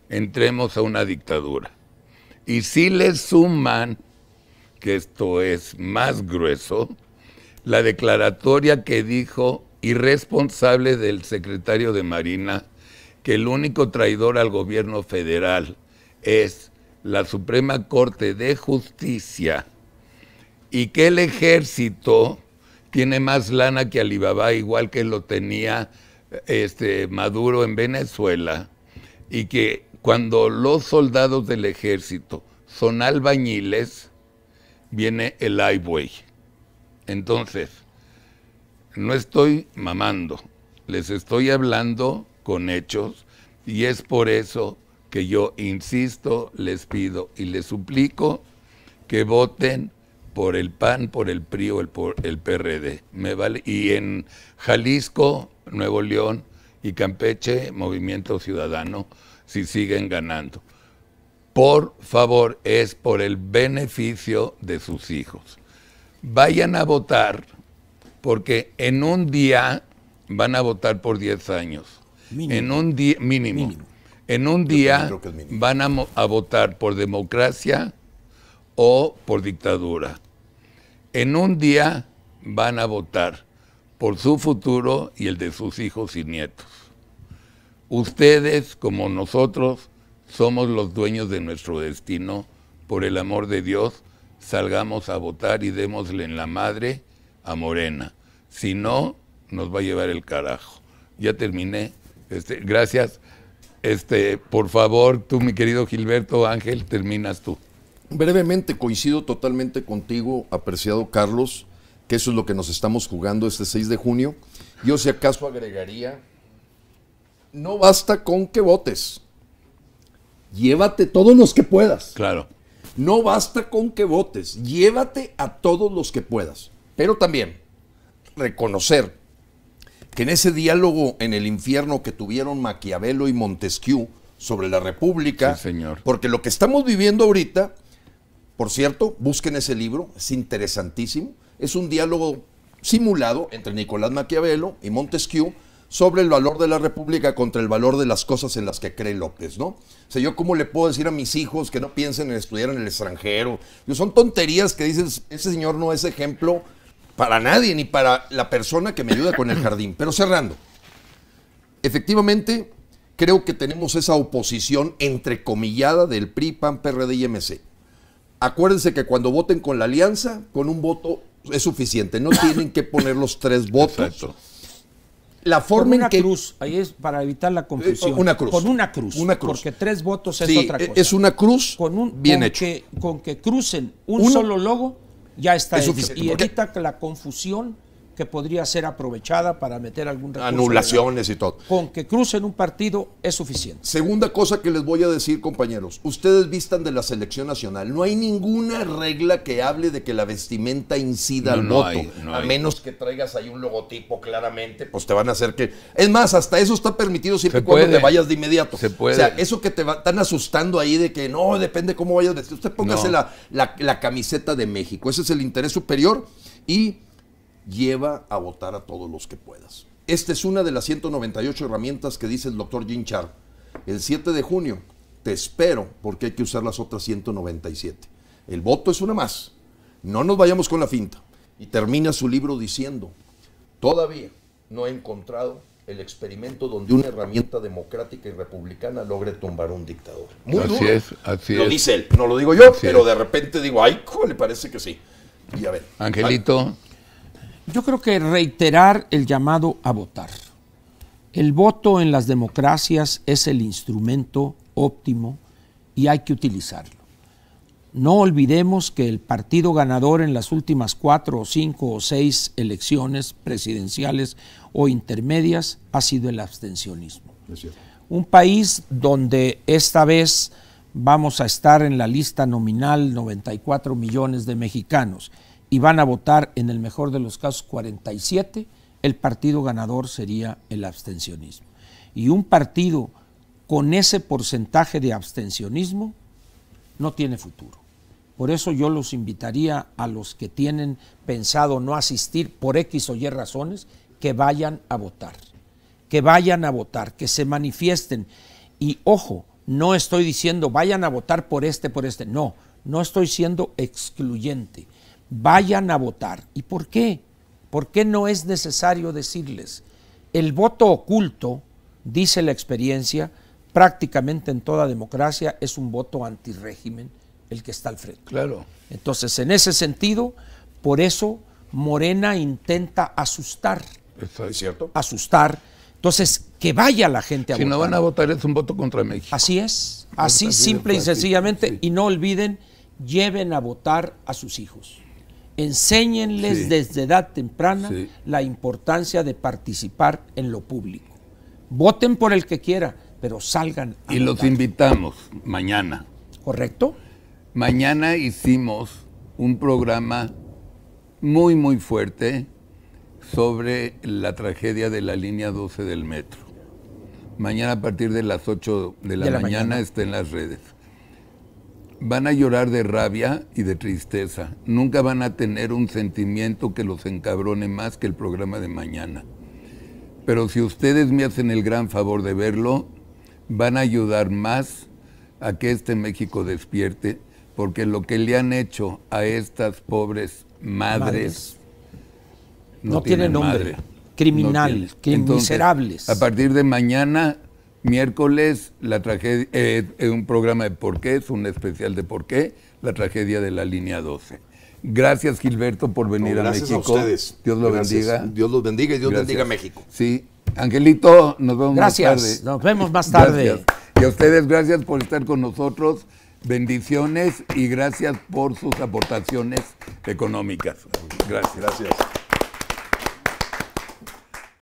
entremos a una dictadura. Y si le suman, que esto es más grueso, la declaratoria que dijo irresponsable del secretario de Marina, que el único traidor al gobierno federal es la Suprema Corte de Justicia, y que el ejército tiene más lana que Alibaba, igual que lo tenía este, Maduro en Venezuela, y que cuando los soldados del ejército son albañiles, viene el highway. Entonces, no estoy mamando, les estoy hablando con hechos, y es por eso que yo insisto, les pido y les suplico que voten por el P A N, por el P R I o el, por el P R D. Me vale. Y en Jalisco, Nuevo León y Campeche, Movimiento Ciudadano, si siguen ganando. Por favor, es por el beneficio de sus hijos. Vayan a votar, porque en un día van a votar por diez años. Mínimo. En un día mínimo. mínimo. En un día van a, a votar por democracia o por dictadura. En un día van a votar por su futuro y el de sus hijos y nietos. Ustedes, como nosotros, somos los dueños de nuestro destino. Por el amor de Dios, salgamos a votar y démosle en la madre a Morena. Si no, nos va a llevar el carajo. Ya terminé. Este, gracias. Este, por favor, tú, mi querido Gilberto, Ángel, terminas tú. Brevemente, coincido totalmente contigo, apreciado Carlos, que eso es lo que nos estamos jugando este seis de junio. Yo, si acaso, agregaría, no basta con que votes. Llévate todos los que puedas. Claro. No basta con que votes. Llévate a todos los que puedas. Pero también reconocer que en ese diálogo en el infierno que tuvieron Maquiavelo y Montesquieu sobre la República, sí, señor. Porque lo que estamos viviendo ahorita, por cierto, busquen ese libro, es interesantísimo, es un diálogo simulado entre Nicolás Maquiavelo y Montesquieu sobre el valor de la República contra el valor de las cosas en las que cree López, ¿no? O sea, yo cómo le puedo decir a mis hijos que no piensen en estudiar en el extranjero. Yo, son tonterías que dices, ese señor no es ejemplo para nadie, ni para la persona que me ayuda con el jardín. Pero cerrando, efectivamente, creo que tenemos esa oposición entrecomillada del P R I, P A N, P R D y M C. Acuérdense que cuando voten con la alianza, con un voto es suficiente. No tienen que poner los tres votos. Exacto. La forma en que... Una cruz, ahí es para evitar la confusión. Una cruz. Con una cruz. Una cruz. Porque tres votos es sí, otra cosa. Es una cruz con un, bien con hecho. Que, con que crucen un Uno, solo logo, ya está es hecho. Suficiente. Y evita porque... la confusión que podría ser aprovechada para meter algún recurso. Anulaciones y todo. Con que crucen un partido es suficiente. Segunda cosa que les voy a decir, compañeros. Ustedes vistan de la selección nacional. No hay ninguna regla que hable de que la vestimenta incida no, al no voto. Hay, no a hay. menos que traigas ahí un logotipo claramente, pues te van a hacer que... Es más, hasta eso está permitido siempre y cuando te vayas de inmediato. Se puede. O sea, eso que te va... están asustando ahí de que no, depende cómo vayas vestido. Usted póngase no. la, la, la camiseta de México. Ese es el interés superior y... lleva a votar a todos los que puedas. Esta es una de las ciento noventa y ocho herramientas que dice el doctor Gene Sharp. El siete de junio te espero porque hay que usar las otras ciento noventa y siete. El voto es una más. No nos vayamos con la finta. Y termina su libro diciendo, todavía no he encontrado el experimento donde una herramienta democrática y republicana logre tumbar un dictador. Muy así duro. es, así lo es. Lo dice él, no lo digo yo, así pero es. de repente digo, ay, ¿cómo le parece que sí? Y a ver. Angelito... Ay, yo creo que reiterar el llamado a votar. El voto en las democracias es el instrumento óptimo y hay que utilizarlo. No olvidemos que el partido ganador en las últimas cuatro o cinco o seis elecciones presidenciales o intermedias ha sido el abstencionismo. Un país donde esta vez vamos a estar en la lista nominal noventa y cuatro millones de mexicanos y van a votar, en el mejor de los casos, cuarenta y siete, el partido ganador sería el abstencionismo. Y un partido con ese porcentaje de abstencionismo no tiene futuro. Por eso yo los invitaría a los que tienen pensado no asistir por X o Y razones, que vayan a votar, que vayan a votar, que se manifiesten. Y ojo, no estoy diciendo vayan a votar por este, por este. No, no estoy siendo excluyente. Vayan a votar. ¿Y por qué? ¿Por qué no es necesario decirles? El voto oculto, dice la experiencia, prácticamente en toda democracia es un voto antirrégimen el que está al frente. Claro. Entonces, en ese sentido, por eso Morena intenta asustar. ¿Es cierto? Asustar. Entonces, que vaya la gente a votar. Si no van a votar es un voto contra México. Así es. Así simple y sencillamente. Y no olviden, lleven a votar a sus hijos. Enséñenles sí. desde edad temprana sí. la importancia de participar en lo público. Voten por el que quiera, pero salgan a Y votar. Los invitamos mañana. ¿Correcto? Mañana hicimos un programa muy, muy fuerte sobre la tragedia de la línea doce del metro. Mañana a partir de las ocho de la, de la mañana, mañana está en las redes. Van a llorar de rabia y de tristeza. Nunca van a tener un sentimiento que los encabrone más que el programa de mañana. Pero si ustedes me hacen el gran favor de verlo, van a ayudar más a que este México despierte, porque lo que le han hecho a estas pobres madres, madres. No, no tiene nombre, madre. criminal, no tiene. Entonces, miserables. A partir de mañana, miércoles, la tragedia, eh, eh, un programa de por qué, es un especial de por qué, la tragedia de la línea doce. Gracias, Gilberto, por venir no, a México. Gracias a ustedes. Dios los bendiga. Dios los bendiga y Dios gracias. bendiga a México. Sí. Angelito, nos vemos gracias. más tarde. Nos vemos más tarde. Gracias. Y a ustedes, gracias por estar con nosotros. Bendiciones y gracias por sus aportaciones económicas. Gracias. Gracias.